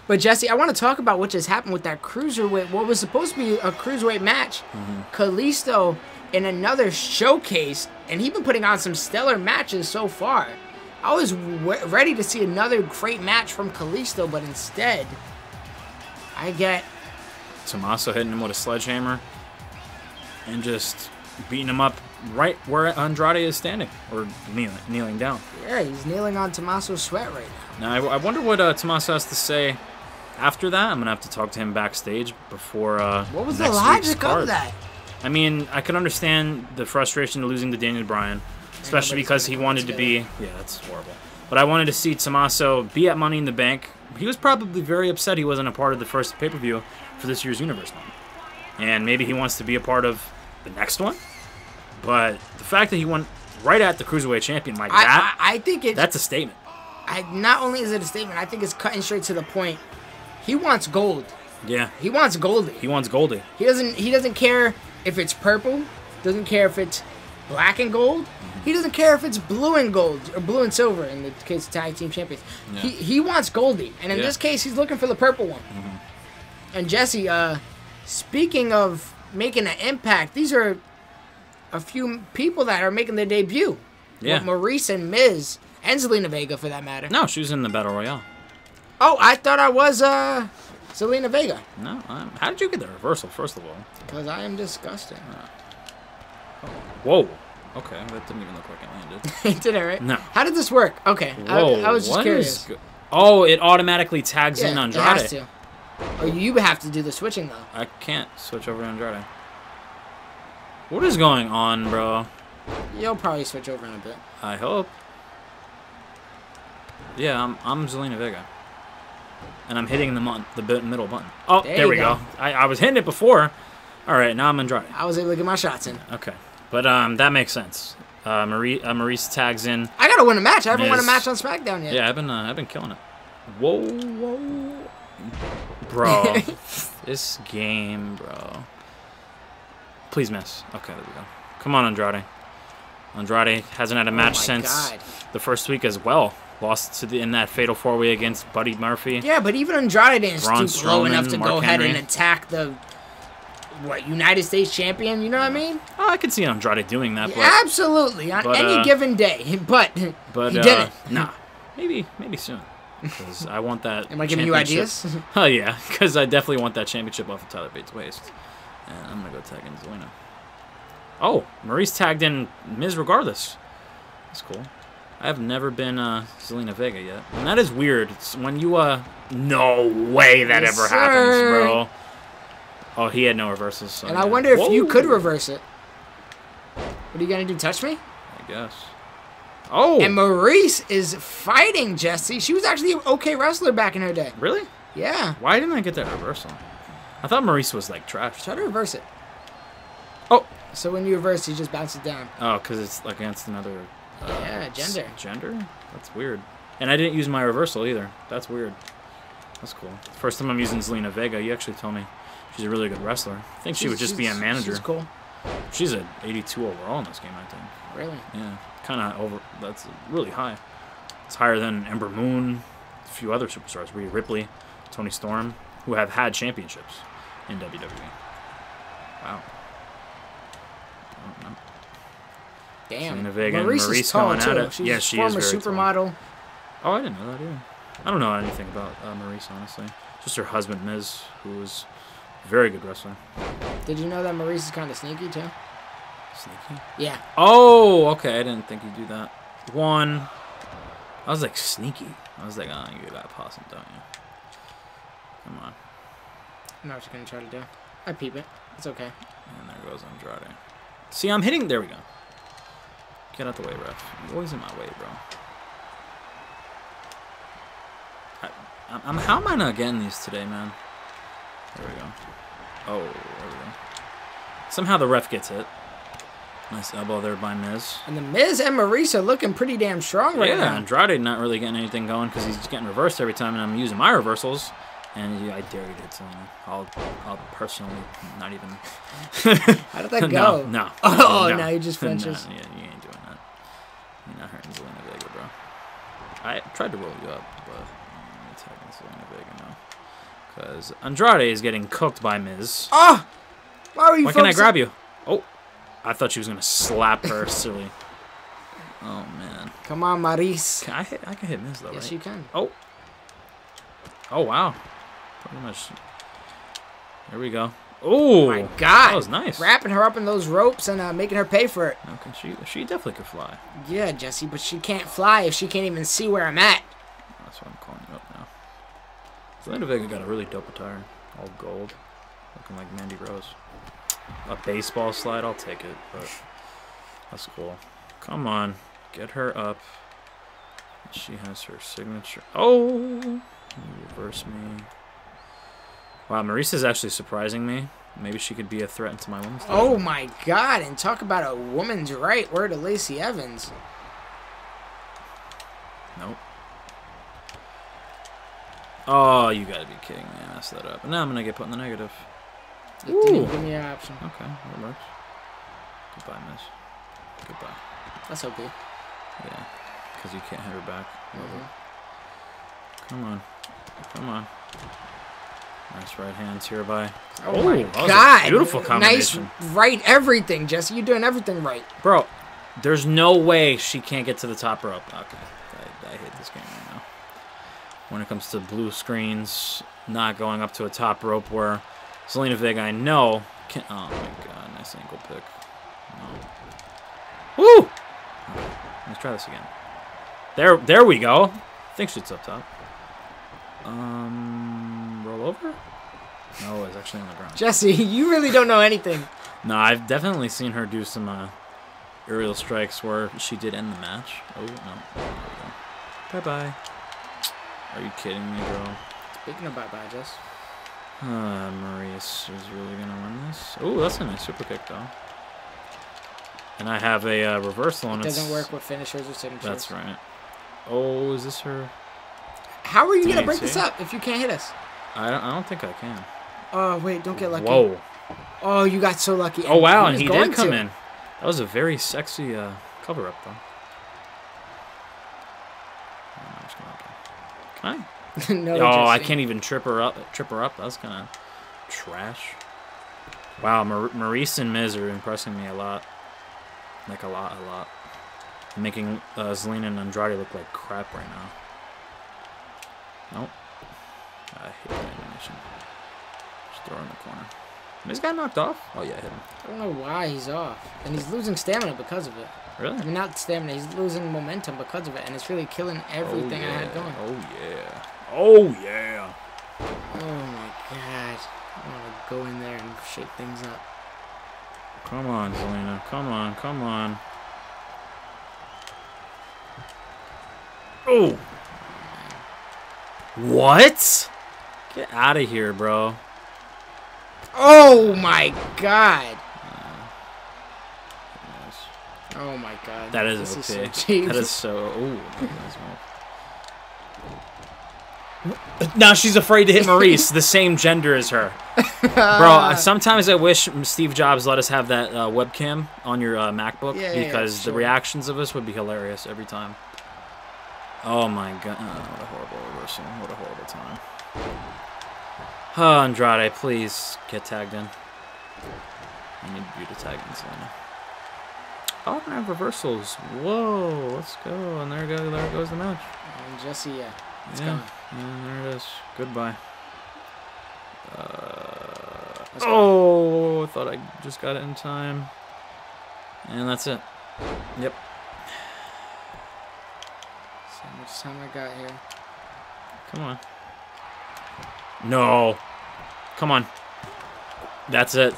But, Jesse, I want to talk about what just happened with that cruiserweight... what was supposed to be a cruiserweight match. Kalisto... in another showcase, and he's been putting on some stellar matches so far. I was ready to see another great match from Kalisto, but instead, I get... Tommaso hitting him with a sledgehammer and just beating him up right where Andrade is standing, or kneeling down. Yeah, he's kneeling on Tommaso's sweat right now. Now, I wonder what Tommaso has to say after that. I'm going to have to talk to him backstage before what was the logic of that? I mean, I can understand the frustration of losing to Daniel Bryan, especially because he wanted to be... yeah, that's horrible. But I wanted to see Tommaso be at Money in the Bank. He was probably very upset he wasn't a part of the first pay-per-view for this year's Universe one. And maybe he wants to be a part of the next one. But the fact that he went right at the Cruiserweight Champion like that, I think that's a statement. Not only is it a statement, I think it's cutting straight to the point. He wants gold. Yeah. He wants Goldie. He wants Goldie. He doesn't care... if it's purple, doesn't care if it's black and gold. He doesn't care if it's blue and gold or blue and silver in the case of tag team champions. Yeah. He wants Goldie, and in this case, he's looking for the purple one. And Jesse, speaking of making an impact, these are a few people that are making their debut. Yeah, Maryse and Miz and Zelina Vega, for that matter. No, she was in the Battle Royale. Oh, I thought I was Zelina Vega. No, how did you get the reversal, first of all? Because I am disgusting. Oh. Whoa. Okay, that didn't even look like it landed. It didn't, right? No. How did this work? Okay, whoa, I was just curious. Oh, it automatically tags in Andrade. It has to. Or you have to do the switching, though. I can't switch over to Andrade. What is going on, bro? You'll probably switch over in a bit. I hope. Yeah, I'm Zelina Vega. And I'm hitting the middle button. Oh, there we go. I was hitting it before. All right, now I'm Andrade. I was able to get my shots in. Okay. But that makes sense. Maryse tags in. I got to win a match. I haven't won a match on SmackDown yet. Yeah, I've been killing it. Whoa, whoa. Bro. This game, bro. Please miss. Okay, there we go. Come on, Andrade. Andrade hasn't had a match since the first week as well. Lost in that fatal four-way against Buddy Murphy. Yeah, but even Andrade didn't stoop low enough to go ahead and attack the United States champion. You know what I mean? Oh, I could see Andrade doing that. Yeah, absolutely, on any given day. But he didn't. Nah, maybe soon. Because I want that. Am I giving you ideas? Oh yeah, because I definitely want that championship off of Tyler Bates' waist. And I'm gonna go tag in Zelina. Oh, Maryse tagged in Miz regardless. That's cool. I have never been Zelina Vega yet. And that is weird. It's when you, no way that ever happens, bro. Oh, he had no reversals. So I wonder if you could reverse it. What are you going to do, touch me? I guess. Oh. And Maryse is fighting Jesse. She was actually an okay wrestler back in her day. Really? Yeah. Why didn't I get that reversal? I thought Maryse was, like, trash. Try to reverse it. Oh. So when you reverse, he just bounces down. Oh, because it's like against another... yeah, gender? That's weird. And I didn't use my reversal either. That's weird. That's cool. First time I'm using Zelina Vega. You actually told me she's a really good wrestler. I think she would just be a manager. She's cool. She's an 82 overall in this game, I think. Really? Yeah. Kind of over. That's really high. It's higher than Ember Moon, a few other superstars, Rhea Ripley, Toni Storm, who have had championships in WWE. Wow. I don't know. Damn, Maryse is tall, too. She's a former supermodel. Oh, I didn't know that, yeah. I don't know anything about Maryse, honestly. Just her husband, Miz, who was a very good wrestler. Did you know that Maryse is kind of sneaky, too? Sneaky? Yeah. Oh, okay, I didn't think you'd do that. One. I was like, sneaky. Unless they're gonna give you that pass him, don't you? Come on. I'm not gonna try to do. I peep it. It's okay. And there goes Andrade. See, I'm hitting. There we go. Get out the way, ref. You're always in my way, bro. How am I not getting these today, man? There we go. Oh, there we go. Somehow the ref gets hit. Nice elbow there by Miz. And the Miz and Maryse are looking pretty damn strong right now. Yeah, Andrade not really getting anything going because he's just getting reversed every time, and I'm using my reversals. And yeah, I dare you to tell me. I'll personally not even. How did that go? No. Oh, no. Now you just flinches. No, yeah, you ain't doing that. You're not hurting Zelina Vega, bro. I tried to roll you up, but I'm attacking Zelina Vega now. Because Andrade is getting cooked by Miz. Oh! Why were you? Why can't I grab you? Oh, I thought she was gonna slap her, silly. Oh man. Come on, Maryse. I can hit Miz though. Yes, right? You can. Oh. Oh wow. Pretty much. There we go. Ooh, oh my God! That was nice. Wrapping her up in those ropes and making her pay for it. Okay, she definitely could fly. Yeah, Jesse, but she can't fly if she can't even see where I'm at. That's why I'm calling you up now. Zelina Vega got a really dope attire, all gold, looking like Mandy Rose. A baseball slide, I'll take it. But that's cool. Come on, get her up. She has her signature. Oh, reverse me. Wow, Maryse is actually surprising me. Maybe she could be a threat to my women's division. Oh my God! And talk about a woman's right. Word to Lacey Evans. Nope. Oh, you gotta be kidding me! I messed that up. And now I'm gonna get put in the negative. It didn't even give me an option. Okay, that works. Goodbye, Miz. Goodbye. That's okay. Yeah, because you can't hit her back. Mm-hmm. Come on. Come on. Nice right hands here by. Oh, my God. Beautiful combination. Nice right everything, Jesse. You're doing everything right. Bro, there's no way she can't get to the top rope. Okay. I hate this game right now. When it comes to blue screens, not going up to a top rope where Zelina Vega, I know. Oh my God, nice ankle pick. No. Woo! Let's try this again. There we go. I think she's up top. Roll over? No, it's actually on the ground. Jesse, you really don't know anything. No, I've definitely seen her do some aerial strikes where she did end the match. Oh no. Bye bye. Are you kidding me, bro? Speaking of bye bye, Jess. Maryse is really going to win this. Oh, that's a nice super kick, though. And I have a reversal on it. It doesn't work with finishers or signatures. That's right. Oh, is this her? How are you going to break this up if you can't hit us? I don't think I can. Oh, wait. Don't get lucky. Whoa. Oh, you got so lucky. Oh, wow. And he did come in. That was a very sexy cover-up, though. I'm just going to can I? No, oh, I can't even trip her up. That's kind of trash. Wow, Maryse and Miz are impressing me a lot. Like a lot. Making Zelina and Andrade look like crap right now. Nope. I hate that animation. Just throw her in the corner. Miz got knocked off. Oh yeah, hit him. I don't know why he's off, and he's losing stamina because of it. Really? I mean, not stamina. He's losing momentum because of it, and it's really killing everything I had going. Oh yeah. Oh, yeah. Oh, my God. I want to go in there and shake things up. Come on, Zelina. Come on. Come on. Oh. What? Get out of here, bro. Oh, my God. Oh, my God. That is okay. That is so... Oh, that's my... Now she's afraid to hit Maryse, the same gender as her. Bro, sometimes I wish Steve Jobs let us have that webcam on your MacBook because the reactions of us would be hilarious every time. Oh my God. Oh, what a horrible reversal. What a horrible time. Oh, Andrade, please get tagged in. I need you to tag in, Selena. Oh, I don't have reversals. Whoa, let's go. And there goes the match. And Jesse, it's gone. And there it is. Goodbye. Oh, I thought I just got it in time. And that's it. Yep. So much time I got here. Come on. No. Come on. That's it.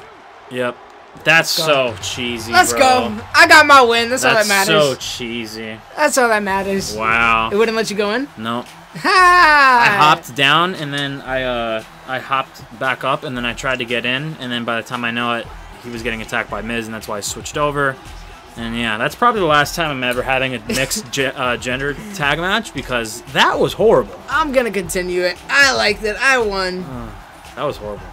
Yep. That's so cheesy, Let's go. I got my win. That's all that matters. That's so cheesy. That's all that matters. Wow. It wouldn't let you go in? No. I hopped down, and then I hopped back up, and then I tried to get in, and then by the time I know it, he was getting attacked by Miz, and that's why I switched over. And yeah, that's probably the last time I'm ever having a mixed gender tag match, because that was horrible. I'm going to continue it. I liked it. I won. That was horrible.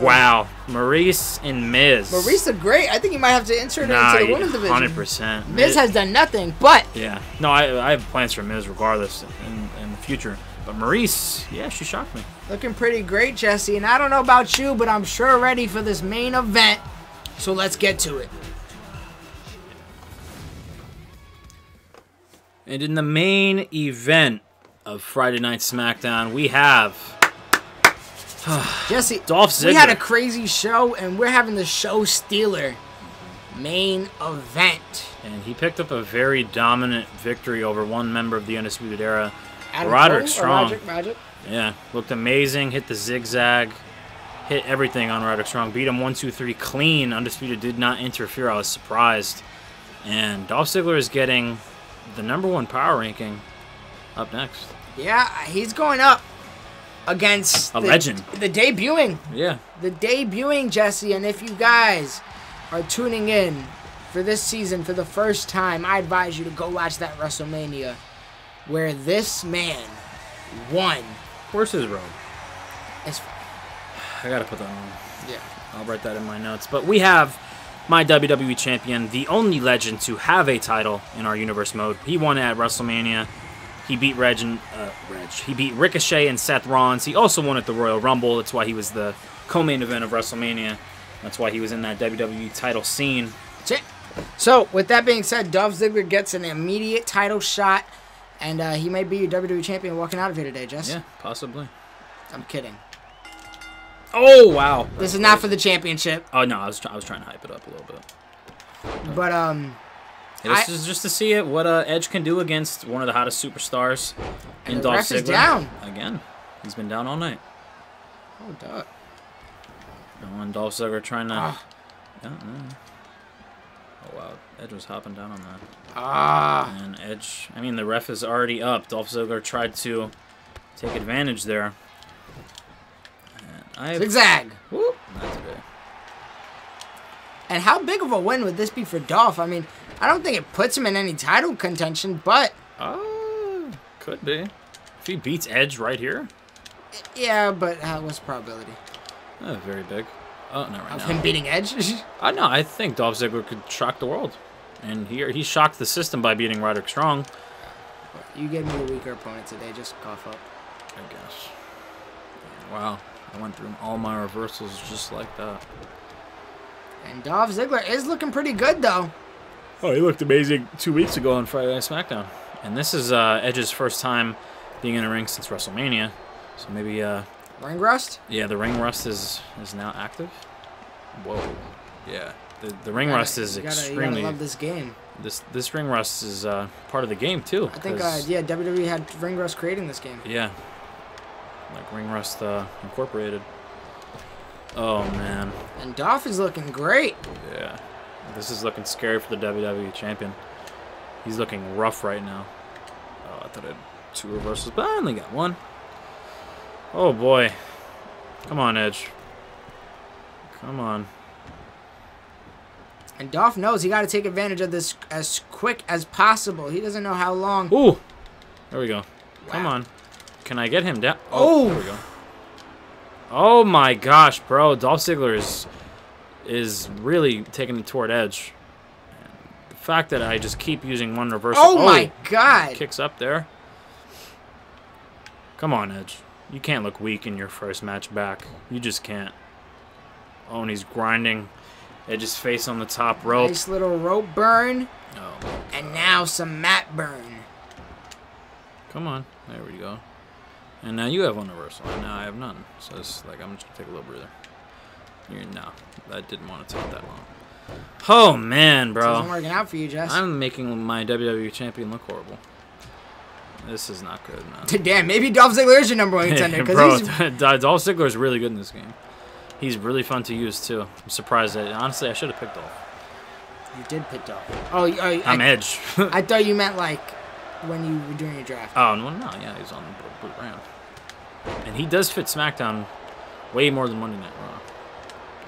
Wow. Maryse and Miz. Maryse is great. I think you might have to insert her into the women's division. 100%. Miz has done nothing, but... Yeah. No, I have plans for Miz regardless in the future. But Maryse, yeah, she shocked me. Looking pretty great, Jesse. And I don't know about you, but I'm sure ready for this main event. So let's get to it. And in the main event of Friday Night SmackDown, we have... Jesse, Dolph Ziggler. We had a crazy show, and we're having the show stealer main event. And he picked up a very dominant victory over one member of the Undisputed Era, Roderick Strong. Yeah, looked amazing, hit the zigzag, hit everything on Roderick Strong, beat him 1-2-3 clean. Undisputed did not interfere. I was surprised. And Dolph Ziggler is getting the #1 power ranking up next. Yeah, he's going up against a legend. The debuting. Yeah. The debuting, Jesse. And if you guys are tuning in for this season for the first time, I advise you to go watch that WrestleMania where this man won. Where's his robe? It's fine. I got to put that on. Yeah. I'll write that in my notes. But we have my WWE champion, the only legend to have a title in our universe mode. He won it at WrestleMania. He beat He beat Ricochet and Seth Rollins. He also won at the Royal Rumble. That's why he was the co-main event of WrestleMania. That's why he was in that WWE title scene. So, with that being said, Dolph Ziggler gets an immediate title shot, and he may be your WWE champion walking out of here today, Jess. Yeah, possibly. I'm kidding. Oh, wow. This is not for the championship. Oh, no, I was trying to hype it up a little bit. But, this is just to see what Edge can do against one of the hottest superstars in Dolph Ziggler. Is down. Again, he's been down all night. Oh, duh. And Dolph Ziggler trying to... Oh, wow. Edge was hopping down on that. Ah. And Edge... I mean, the ref is already up. Dolph Ziggler tried to take advantage there. And zigzag! Whoop! Not today. And how big of a win would this be for Dolph? I mean... I don't think it puts him in any title contention, but... Oh, could be. If he beats Edge right here? Yeah, but what's the probability? Oh, very big. Oh, not right now. Of him beating Edge? No, I think Dolph Ziggler could shock the world. And he shocked the system by beating Roderick Strong. You gave me a weaker opponent today. Just cough up. I guess. Wow. I went through all my reversals just like that. And Dolph Ziggler is looking pretty good, though. Oh, he looked amazing 2 weeks ago on Friday Night SmackDown. And this is Edge's first time being in a ring since WrestleMania. So maybe... ring rust? Yeah, the ring rust is now active. Whoa. Yeah. The ring rust is extremely... You gotta love this game. This ring rust is part of the game, too. I think, yeah, WWE had ring rust creating this game. Yeah. Like ring rust incorporated. Oh, man. And Dolph is looking great. Yeah. This is looking scary for the WWE champion. He's looking rough right now. Oh, I thought I had 2 reversals, but I only got 1. Oh, boy. Come on, Edge. Come on. And Dolph knows he got to take advantage of this as quick as possible. He doesn't know how long. Ooh. There we go. Wow. Come on. Can I get him down? Oh. There we go. Oh, my gosh, bro. Dolph Ziggler is really taking it toward Edge. The fact that I just keep using one reversal. Oh, my God. Kicks up there. Come on, Edge. You can't look weak in your first match back. You just can't. Oh, and he's grinding Edge's face on the top rope. Nice little rope burn. Oh. And now some mat burn. Come on. There we go. And now you have one reversal. And now I have none. So it's like I'm just going to take a little breather. No, I didn't want to take that long. Oh, man, bro. This isn't working out for you, Jess. I'm making my WWE champion look horrible. This is not good, man. Damn, maybe Dolph Ziggler is your number one contender. Bro, Dolph Ziggler is really good in this game. He's really fun to use, too. I'm surprised that, honestly, I should have picked Dolph. You did pick Dolph. Oh, I'm Edge. I thought you meant, like, when you were doing your draft. Oh, no, no, yeah, he's on the blue round. And he does fit SmackDown way more than Monday Night Raw.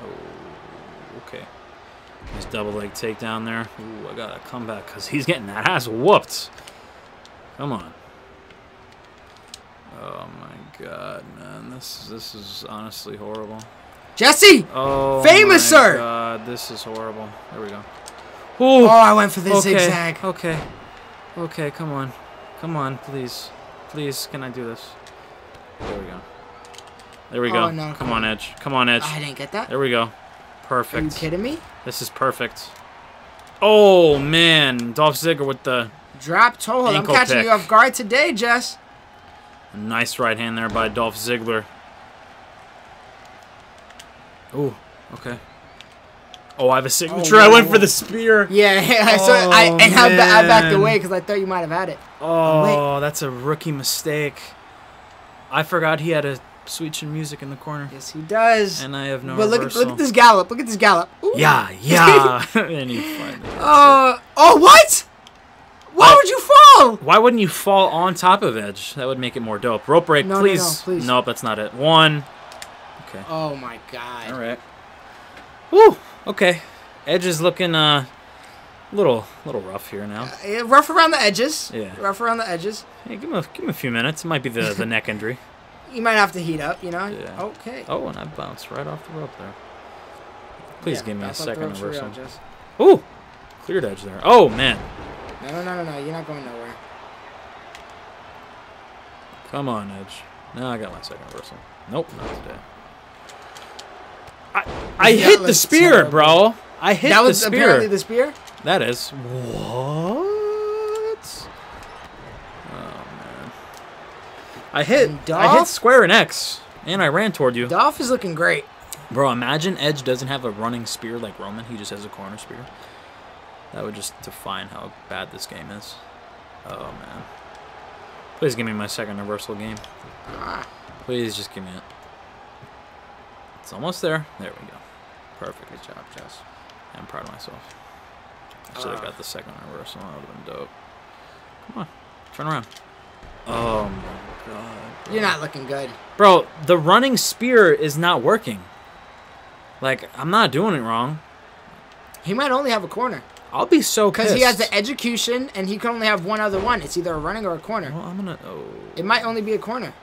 Oh, okay. Nice double leg takedown there. Ooh, I got a comeback because he's getting that ass whooped. Come on. Oh my god, man, this is honestly horrible. Jesse, oh, famous sir. Oh god, this is horrible. There we go. Ooh, oh, I went for the zigzag. Okay, okay, come on, come on, please, please, can I do this? There we go. There we go. Oh, no, come on, Edge. Come on, Edge. I didn't get that. There we go. Perfect. Are you kidding me? This is perfect. Oh, man. Dolph Ziggler with the drop toe hold. I'm catching you off guard today, Jess. Nice right hand there by Dolph Ziggler. Oh, okay. Oh, I have a signature. Oh, I went for the spear. Yeah, I saw it. I backed away because I thought you might have had it. Oh, that's a rookie mistake. I forgot he had a switch in music in the corner. Yes, he does. And I have no reversal. But look at this gallop. Look at this gallop. Ooh. Yeah, yeah. And he oh, what? Why would you fall? Why wouldn't you fall on top of Edge? That would make it more dope. Rope break, no, please. No, no, please. Nope, that's not it. One. Okay. Oh, my God. All right. Woo. Okay. Edge is looking little rough here now. Rough around the edges. Yeah. Rough around the edges. Hey, give him a few minutes. It might be the neck injury. You might have to heat up, you know. Yeah. Okay. Oh, and I bounced right off the rope there. Please give me a second reversal. Ooh, cleared Edge there. Oh man. No, no, no, no, no. You're not going nowhere. Come on, Edge. No, I got my second reversal. Nope, not today. I hit the spear, bro. I hit the spear. That was apparently the spear? That is. What? Oh, man. I hit square and X, and I ran toward you. Dolph is looking great. Bro, imagine Edge doesn't have a running spear like Roman. He just has a corner spear. That would just define how bad this game is. Oh, man. Please give me my second reversal game. Please just give me it. It's almost there. There we go. Perfect. Good job, Jess. I'm proud of myself. I should have got the second reversal. That would have been dope. Come on. Turn around. Oh, my God. Bro. You're not looking good. Bro, the running spear is not working. Like, I'm not doing it wrong. He might only have a corner. I'll be so pissed. Because he has the execution, and he can only have one other one. It's either a running or a corner. Well, I'm going to... Oh. It might only be a corner.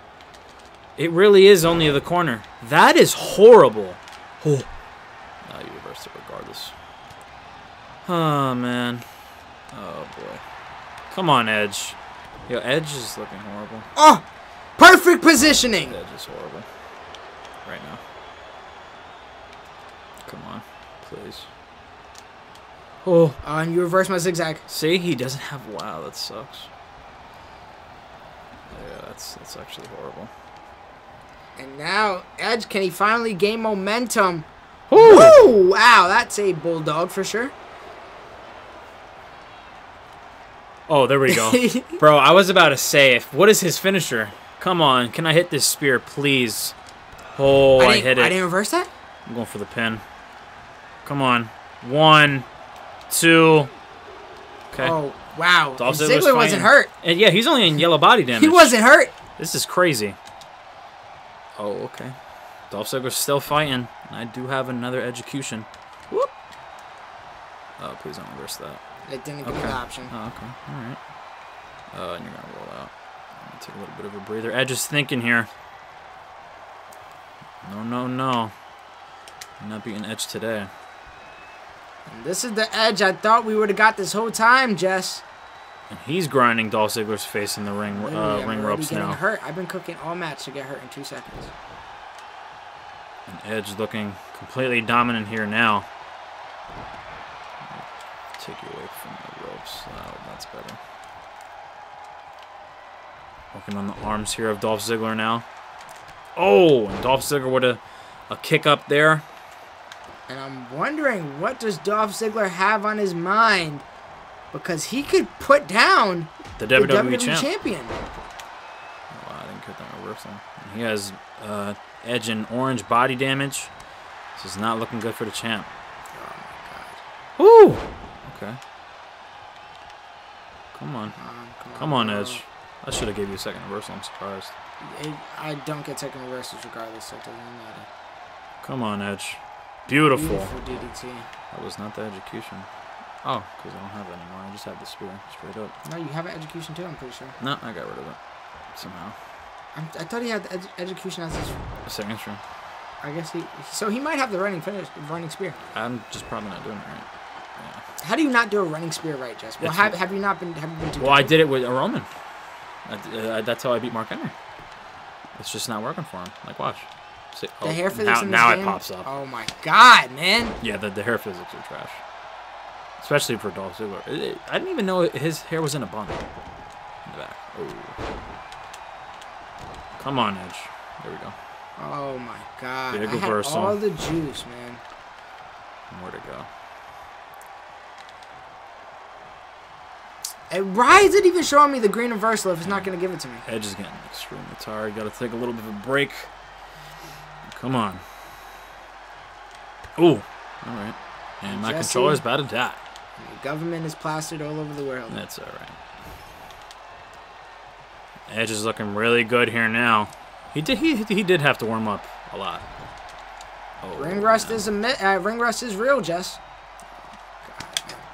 It really is only the corner. That is horrible. Oh. No, you reversed it regardless. Oh, man. Oh, boy. Come on, Edge. Yo, Edge is looking horrible. Oh! Perfect positioning! Edge is horrible. Right now. Come on. Please. Oh. And you reverse my zigzag. See? He doesn't have... Wow, that sucks. Yeah, that's actually horrible. And now, Edge, can he finally gain momentum? Ooh. Woo! Wow, that's a bulldog for sure. Oh, there we go. Bro, I was about to say, what is his finisher? Come on, can I hit this spear, please? Oh, I hit it. I didn't reverse that? I'm going for the pin. Come on. One, two. Okay. Oh, wow. Dolph Ziggler wasn't hurt. And yeah, he's only in yellow body damage. He wasn't hurt. This is crazy. Oh, okay. Dolph Ziggler's still fighting. And I do have another execution. Whoop. Oh, please don't reverse that. It didn't give me the option. Oh, okay. All right. And you're going to roll out. I'm going to take a little bit of a breather. Edge is thinking here. No, no, no. I'm not beating Edge today. And this is the Edge I thought we would have got this whole time, Jess. And he's grinding Dolph Ziggler's face in the ring ring ropes now. Hurt. I've been cooking all match to get hurt in 2 seconds. And Edge looking completely dominant here now. Take you away from the ropes. Oh, that's better. Working on the arms here of Dolph Ziggler now. Oh, and Dolph Ziggler with a kick up there. And I'm wondering, what does Dolph Ziggler have on his mind? Because he could put down The WWE champion. Wow, I didn't cut that reversal. He has Edge and orange body damage. This is not looking good for the champ. Oh my God. Woo! Okay. Come on. Come on, Edge. I should have gave you a second reversal. I'm surprised. I don't get second reversals regardless, so it doesn't matter. Come on, Edge. Beautiful. Beautiful DDT. That was not the execution. Oh, because I don't have it anymore. I just have the spear straight up. No, you have an execution too, I'm pretty sure. No, I got rid of it somehow. I thought he had the execution as his signature. I guess he... So he might have the running finish, running spear. I'm just probably not doing it right. Yeah. How do you not do a running spear right, Jess? Well, have you not been... Have you been too I did it with a Roman. That's how I beat Mark Henry. It's just not working for him. Like, watch. See, the hair physics now it pops up. Oh, my God, man. Yeah, the hair physics are trash. Especially for Dolph Ziggler. I didn't even know his hair was in a bun. In the back. Ooh. Come on, Edge. There we go. Oh my God! Big reversal. All the juice, man. More to go. And why is it even showing me the green reversal if it's not going to give it to me? Edge is getting extremely tired. Got to take a little bit of a break. Come on. Ooh. All right. And my controller's about to die. The government is plastered all over the world. That's all right. Edge is looking really good here now. He did have to warm up a lot. Oh, ring rust is real, Jess.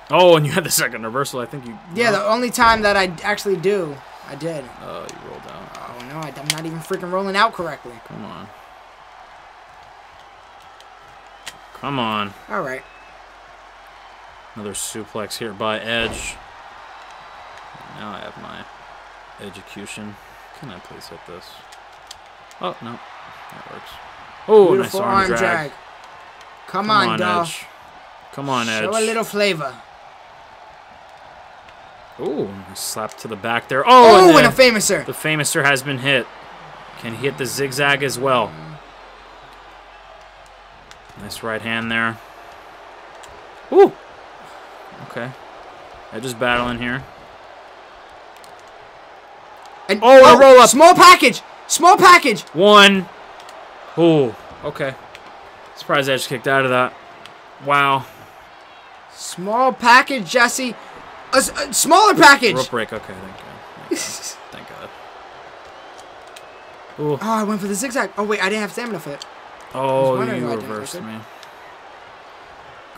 Oh, and you had the second reversal. I think you. Yeah, the only time that I actually do, I did. Oh, you rolled out. Oh no, I'm not even freaking rolling out correctly. Come on. Come on. All right. Another suplex here by Edge. Now I have my execution. Can I please hit this? Oh, no. That works. Oh, nice arm drag. Come on, Dolph. Come on, Edge. Show a little flavor. Ooh, slap to the back there. Oh, and a Famouser. The Famouser has been hit. Can he hit the zigzag as well? Nice right hand there. Ooh. Okay. Edge is battling here. And, oh, a roll up. Small package. Small package. One. Oh, okay. Surprised Edge kicked out of that. Wow. Small package, Jesse. A smaller package. Rope break. Okay, thank God. Thank God. Ooh. Oh, I went for the zigzag. Oh, wait, I didn't have stamina for it. Oh, you reversed me.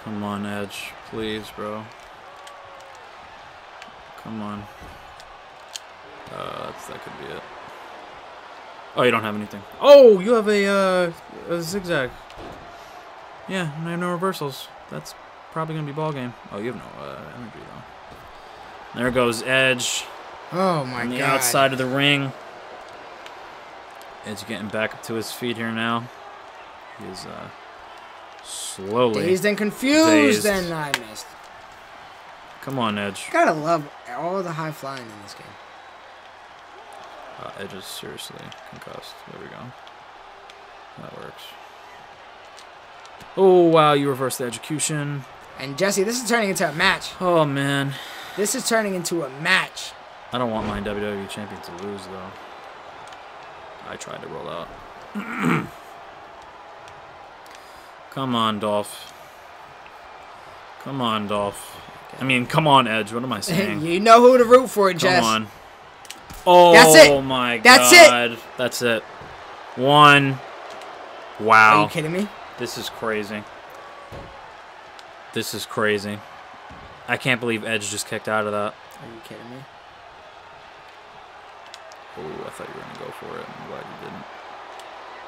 Come on, Edge. Please, bro. Come on. That could be it. Oh, you don't have anything. Oh, you have a zigzag. Yeah, and I have no reversals. That's probably going to be ball game. Oh, you have no energy, though. There goes Edge. Oh, my God. On the outside of the ring. Edge getting back up to his feet here now. He's slowly... Dazed and confused, and I missed. Come on, Edge. Gotta love all the high flying in this game. Edge is seriously concussed. There we go. That works. Oh, wow. You reversed the execution. And, Jesse, this is turning into a match. Oh, man. This is turning into a match. I don't want my WWE champion to lose, though. I tried to roll out. Come on, Dolph. Come on, Dolph. I mean, come on, Edge. What am I saying? You know who to root for, Jess. Come on. Oh, that's it. My God. That's it. That's it. One. Wow. Are you kidding me? This is crazy. This is crazy. I can't believe Edge just kicked out of that. Are you kidding me? Oh, I thought you were going to go for it. I'm glad you didn't.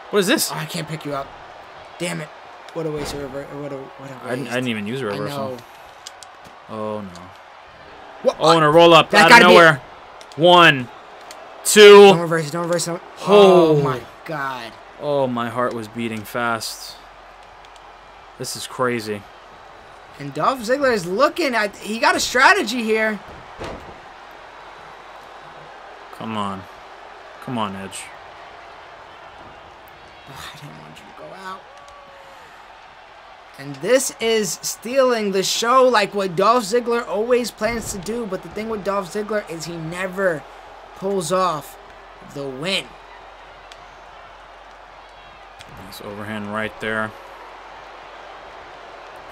What is this? Oh, I can't pick you up. Damn it. What a waste of reversal. I didn't even use a reversal. Oh, no. What? Oh, and a roll-up out of nowhere. One. Two. Don't reverse it, don't reverse it. Oh, my God. Oh, my heart was beating fast. This is crazy. And Dolph Ziggler is looking at... He got a strategy here. Come on. Come on, Edge. Oh, I didn't want you to go out. And this is stealing the show, like what Dolph Ziggler always plans to do. But the thing with Dolph Ziggler is he never pulls off the win. Nice overhand right there.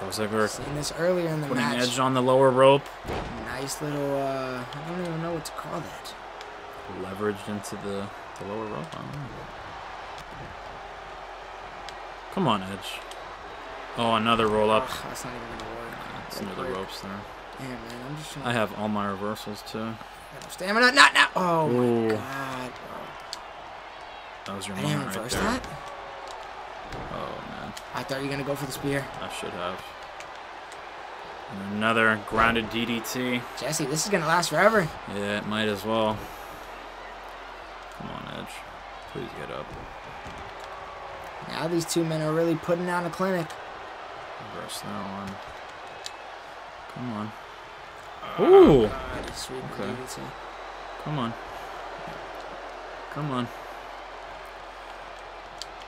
Dolph Ziggler seen this earlier in the match. Putting Edge on the lower rope. Nice little, I don't even know what to call that. Leveraged into the lower rope. I don't know. Come on, Edge. Oh, another roll up. Oh, that's not even gonna work. It's another ropes there. Damn, man, I'm just trying. I have all my reversals too. Stamina, not now. Oh my god, bro. That was your moment right there. I didn't reverse that. Oh man. I thought you were gonna go for the spear. I should have. And another grounded DDT. Jesse, this is gonna last forever. Yeah, it might as well. Come on, Edge. Please get up. Now these two men are really putting on a clinic. Reverse that one. Come on. Ooh. Okay. Come on. Come on.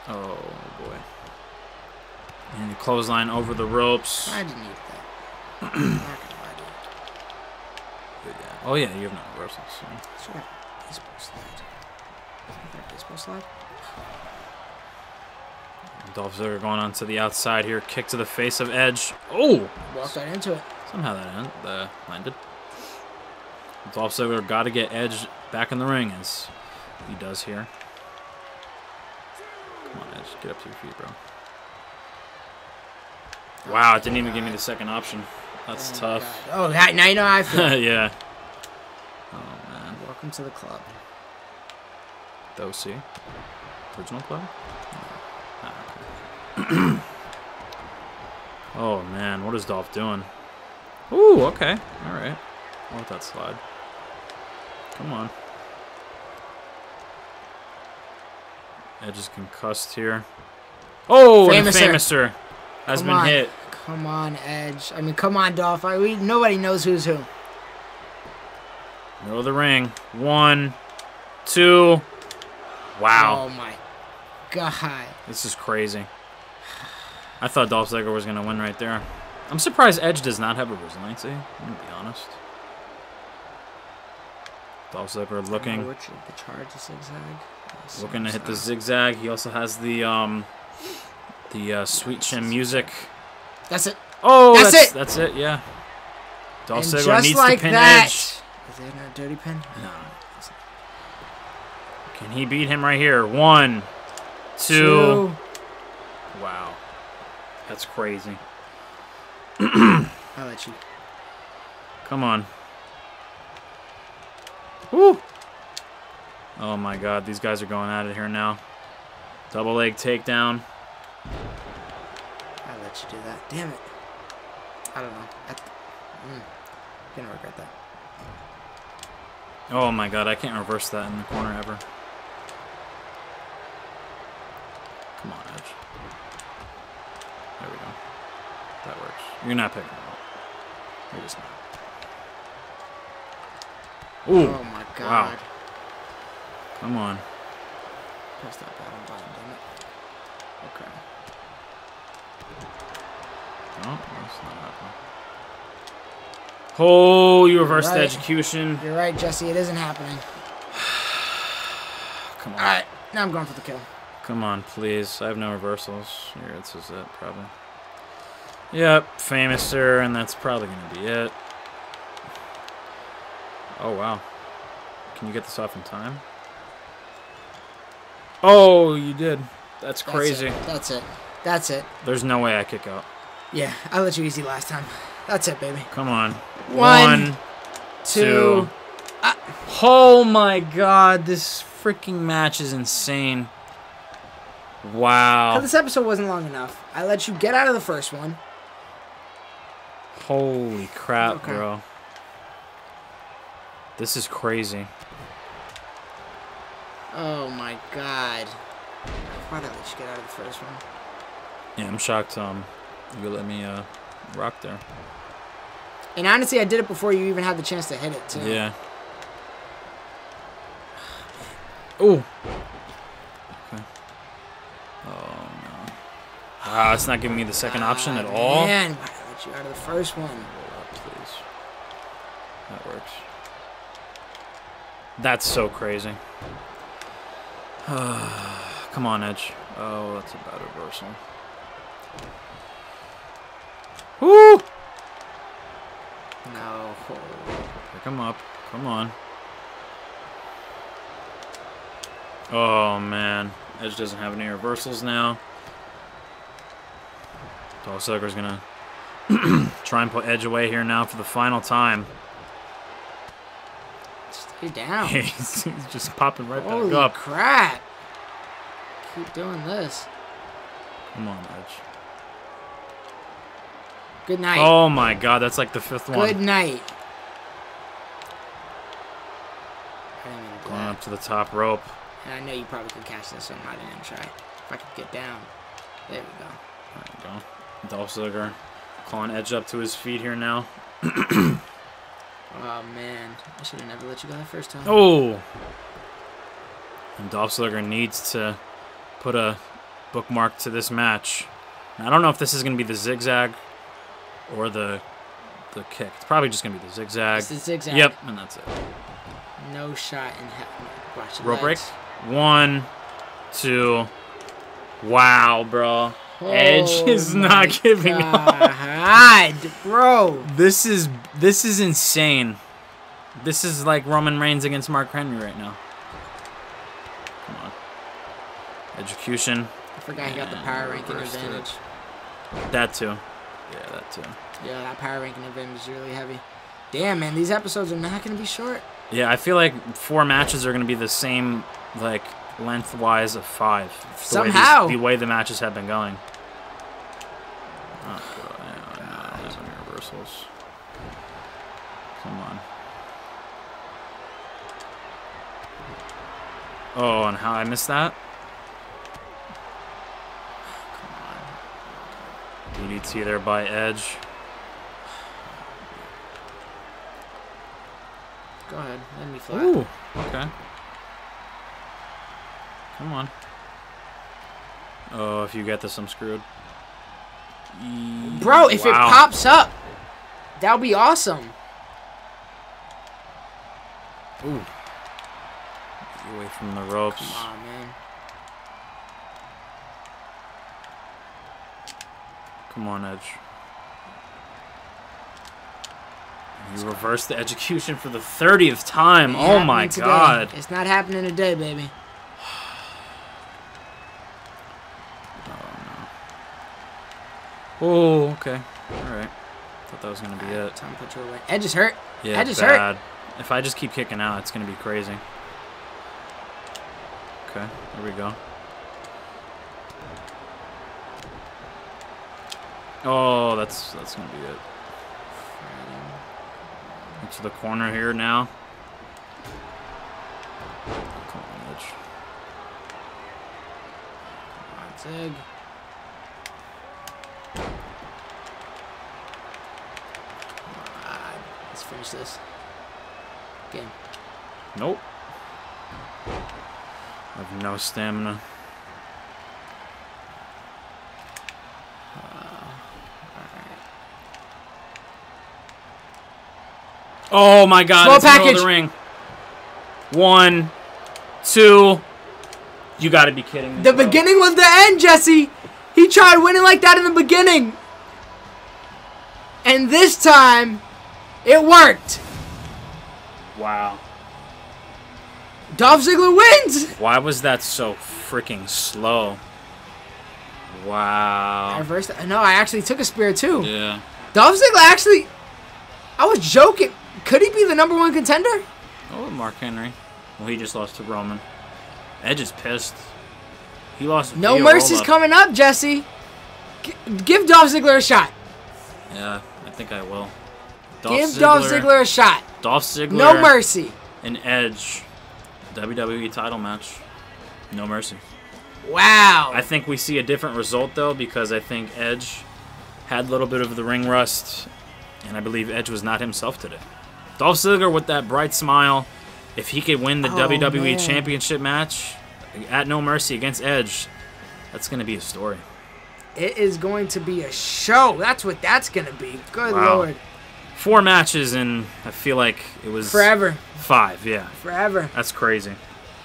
Oh boy. And the clothesline over the ropes. I didn't need that. Oh yeah, you have not reversed it. Sure. Baseball slide. Isn't there a baseball slide? Dolph Ziggler going on to the outside here. Kick to the face of Edge. Oh! Walked right into it. Somehow that landed. Dolph Ziggler got to get Edge back in the ring as he does here. Come on, Edge. Get up to your feet, bro. Wow, it didn't even give me the second option. That's tough. God. Oh, now you know how I feel. Yeah. Oh, man. Welcome to the club. Dosey. Original club? Oh man, what is Dolph doing? Ooh, okay, all right. I want that slide. Come on. Edge is concussed here. Oh, and Famouser has been hit. Come on, Edge. I mean, come on, Dolph. Nobody knows who's who. Middle of the ring. 1, 2. Wow. Oh my god. This is crazy. I thought Dolph Ziggler was going to win right there. I'm surprised Edge does not have a resiliency, I'm going to be honest. Dolph Ziggler looking. The charge is zigzag. Looking to hit the zigzag. He also has the Sweet Chin music. That's it. Oh, that's it. That's it, yeah. Dolph Ziggler needs to pin Edge. Is there no dirty pin? No. Can he beat him right here? 1, 2. Wow. That's crazy. I'll let you. Come on. Woo! Oh my god, these guys are going at it here now. Double leg takedown. I'll let you do that. Damn it. I don't know. I'm gonna regret that. Oh my god, I can't reverse that in the corner ever. Come on, Edge. There we go. That works. You're not picking them up. You're just not. Ooh. Oh my god. Wow. Come on. Press that bottom, damn it. Okay. No, that's not happening. Oh, you reversed the execution. You're right, Jesse. It isn't happening. Come on. All right. Now I'm going for the kill. Come on, please. I have no reversals. Here, this is it, probably. Yep, Famouser, and that's probably going to be it. Oh, wow. Can you get this off in time? Oh, you did. That's crazy. That's it. That's it. That's it. There's no way I kick out. Yeah, I let you easy last time. That's it, baby. Come on. 1, 2. Oh, my God. This freaking match is insane. Wow. This episode wasn't long enough. I let you get out of the first one. Holy crap, okay, bro. This is crazy. Oh, my God. Why did I let you get out of the first one? Yeah, I'm shocked you let me rock there. And honestly, I did it before you even had the chance to hit it, too. Yeah. Ooh. Oh, no. Ah, it's not giving me the second option at all. Man, why let you out of the first one? Roll up, please. That works. That's so crazy. Come on, Edge. Oh, that's a bad reversal. Woo! No. Pick him up. Come on. Oh, man. Edge doesn't have any reversals now. Dolph Ziggler's going to try and put Edge away here now for the final time. Stay down. He's just popping right Holy back up. Holy crap. Keep doing this. Come on, Edge. Good night. Oh, my God. That's like the fifth one. Good night. Going up to the top rope. And I know you probably could catch this one. I didn't try. If I could get down. There we go. There we go. Dolph Ziggler calling Edge up to his feet here now. Oh, man. I should have never let you go that first time. Oh! And Dolph Ziggler needs to put a bookmark to this match. And I don't know if this is going to be the zigzag or the kick. It's probably just going to be the zigzag. It's the zigzag. Yep, and that's it. No shot in heaven. Watch rope break. 1, 2. Wow, bro. Oh, Edge is not giving up. God, bro. This is insane. This is like Roman Reigns against Mark Henry right now. Come on. Execution. I forgot he got the power ranking advantage. That too. Yeah, that too. Yeah, that power ranking advantage is really heavy. Damn, man, these episodes are not going to be short. Yeah, I feel like 4 matches are going to be the same, like, lengthwise of 5. Somehow. The way the matches have been going. Oh, God. No, there's any reversals. Come on. Oh, and how I missed that? Come on. DDT there by Edge. Go ahead, let me fly. Ooh, okay. Come on. Oh, if you get this, I'm screwed. Bro, if it pops up, that'll be awesome. Ooh. Get away from the ropes. Come on, man. Come on, Edge. You reversed the execution for the 30th time. Oh, my God. It's not happening today, baby. Oh, no. Oh, okay. All right. Thought that was going to be it. Time to put you away. Edge is hurt. Yeah, Edge is hurt. If I just keep kicking out, it's going to be crazy. Okay. There we go. Oh, that's going to be it. To the corner here now. Come on, Edge. Come on, Zig. Come on. Let's finish this. Game. Nope. I have no stamina. Oh my God! Slow package. Middle of the ring. 1, 2. You got to be kidding me. The beginning was the end, Jesse. He tried winning like that in the beginning, and this time, it worked. Wow. Dolph Ziggler wins. Why was that so freaking slow? Wow. I reversed. No, I actually took a spear too. Yeah. Dolph Ziggler actually. I was joking. Could he be the #1 contender? Oh, Mark Henry. Well, he just lost to Roman. Edge is pissed. He lost. No Mercy's coming up, Jesse. Give Dolph Ziggler a shot. Yeah, I think I will. Give Dolph Ziggler a shot. Dolph Ziggler. No Mercy. An Edge WWE title match. No Mercy. Wow. I think we see a different result, though, because I think Edge had a little bit of the ring rust, and I believe Edge was not himself today. Dolph Ziggler with that bright smile. If he could win the WWE Championship match at No Mercy against Edge, that's going to be a story. It is going to be a show. That's what that's going to be. Good Lord. 4 matches and I feel like it was... Forever. 5, yeah. Forever. That's crazy.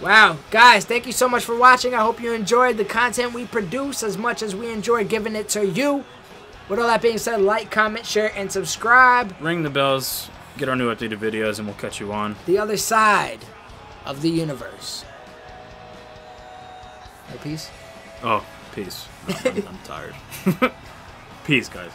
Wow. Guys, thank you so much for watching. I hope you enjoyed the content we produce as much as we enjoy giving it to you. With all that being said, like, comment, share, and subscribe. Ring the bells, get our new updated videos, and we'll catch you on the other side of the universe. Peace. Oh, peace. I'm tired. Peace, guys.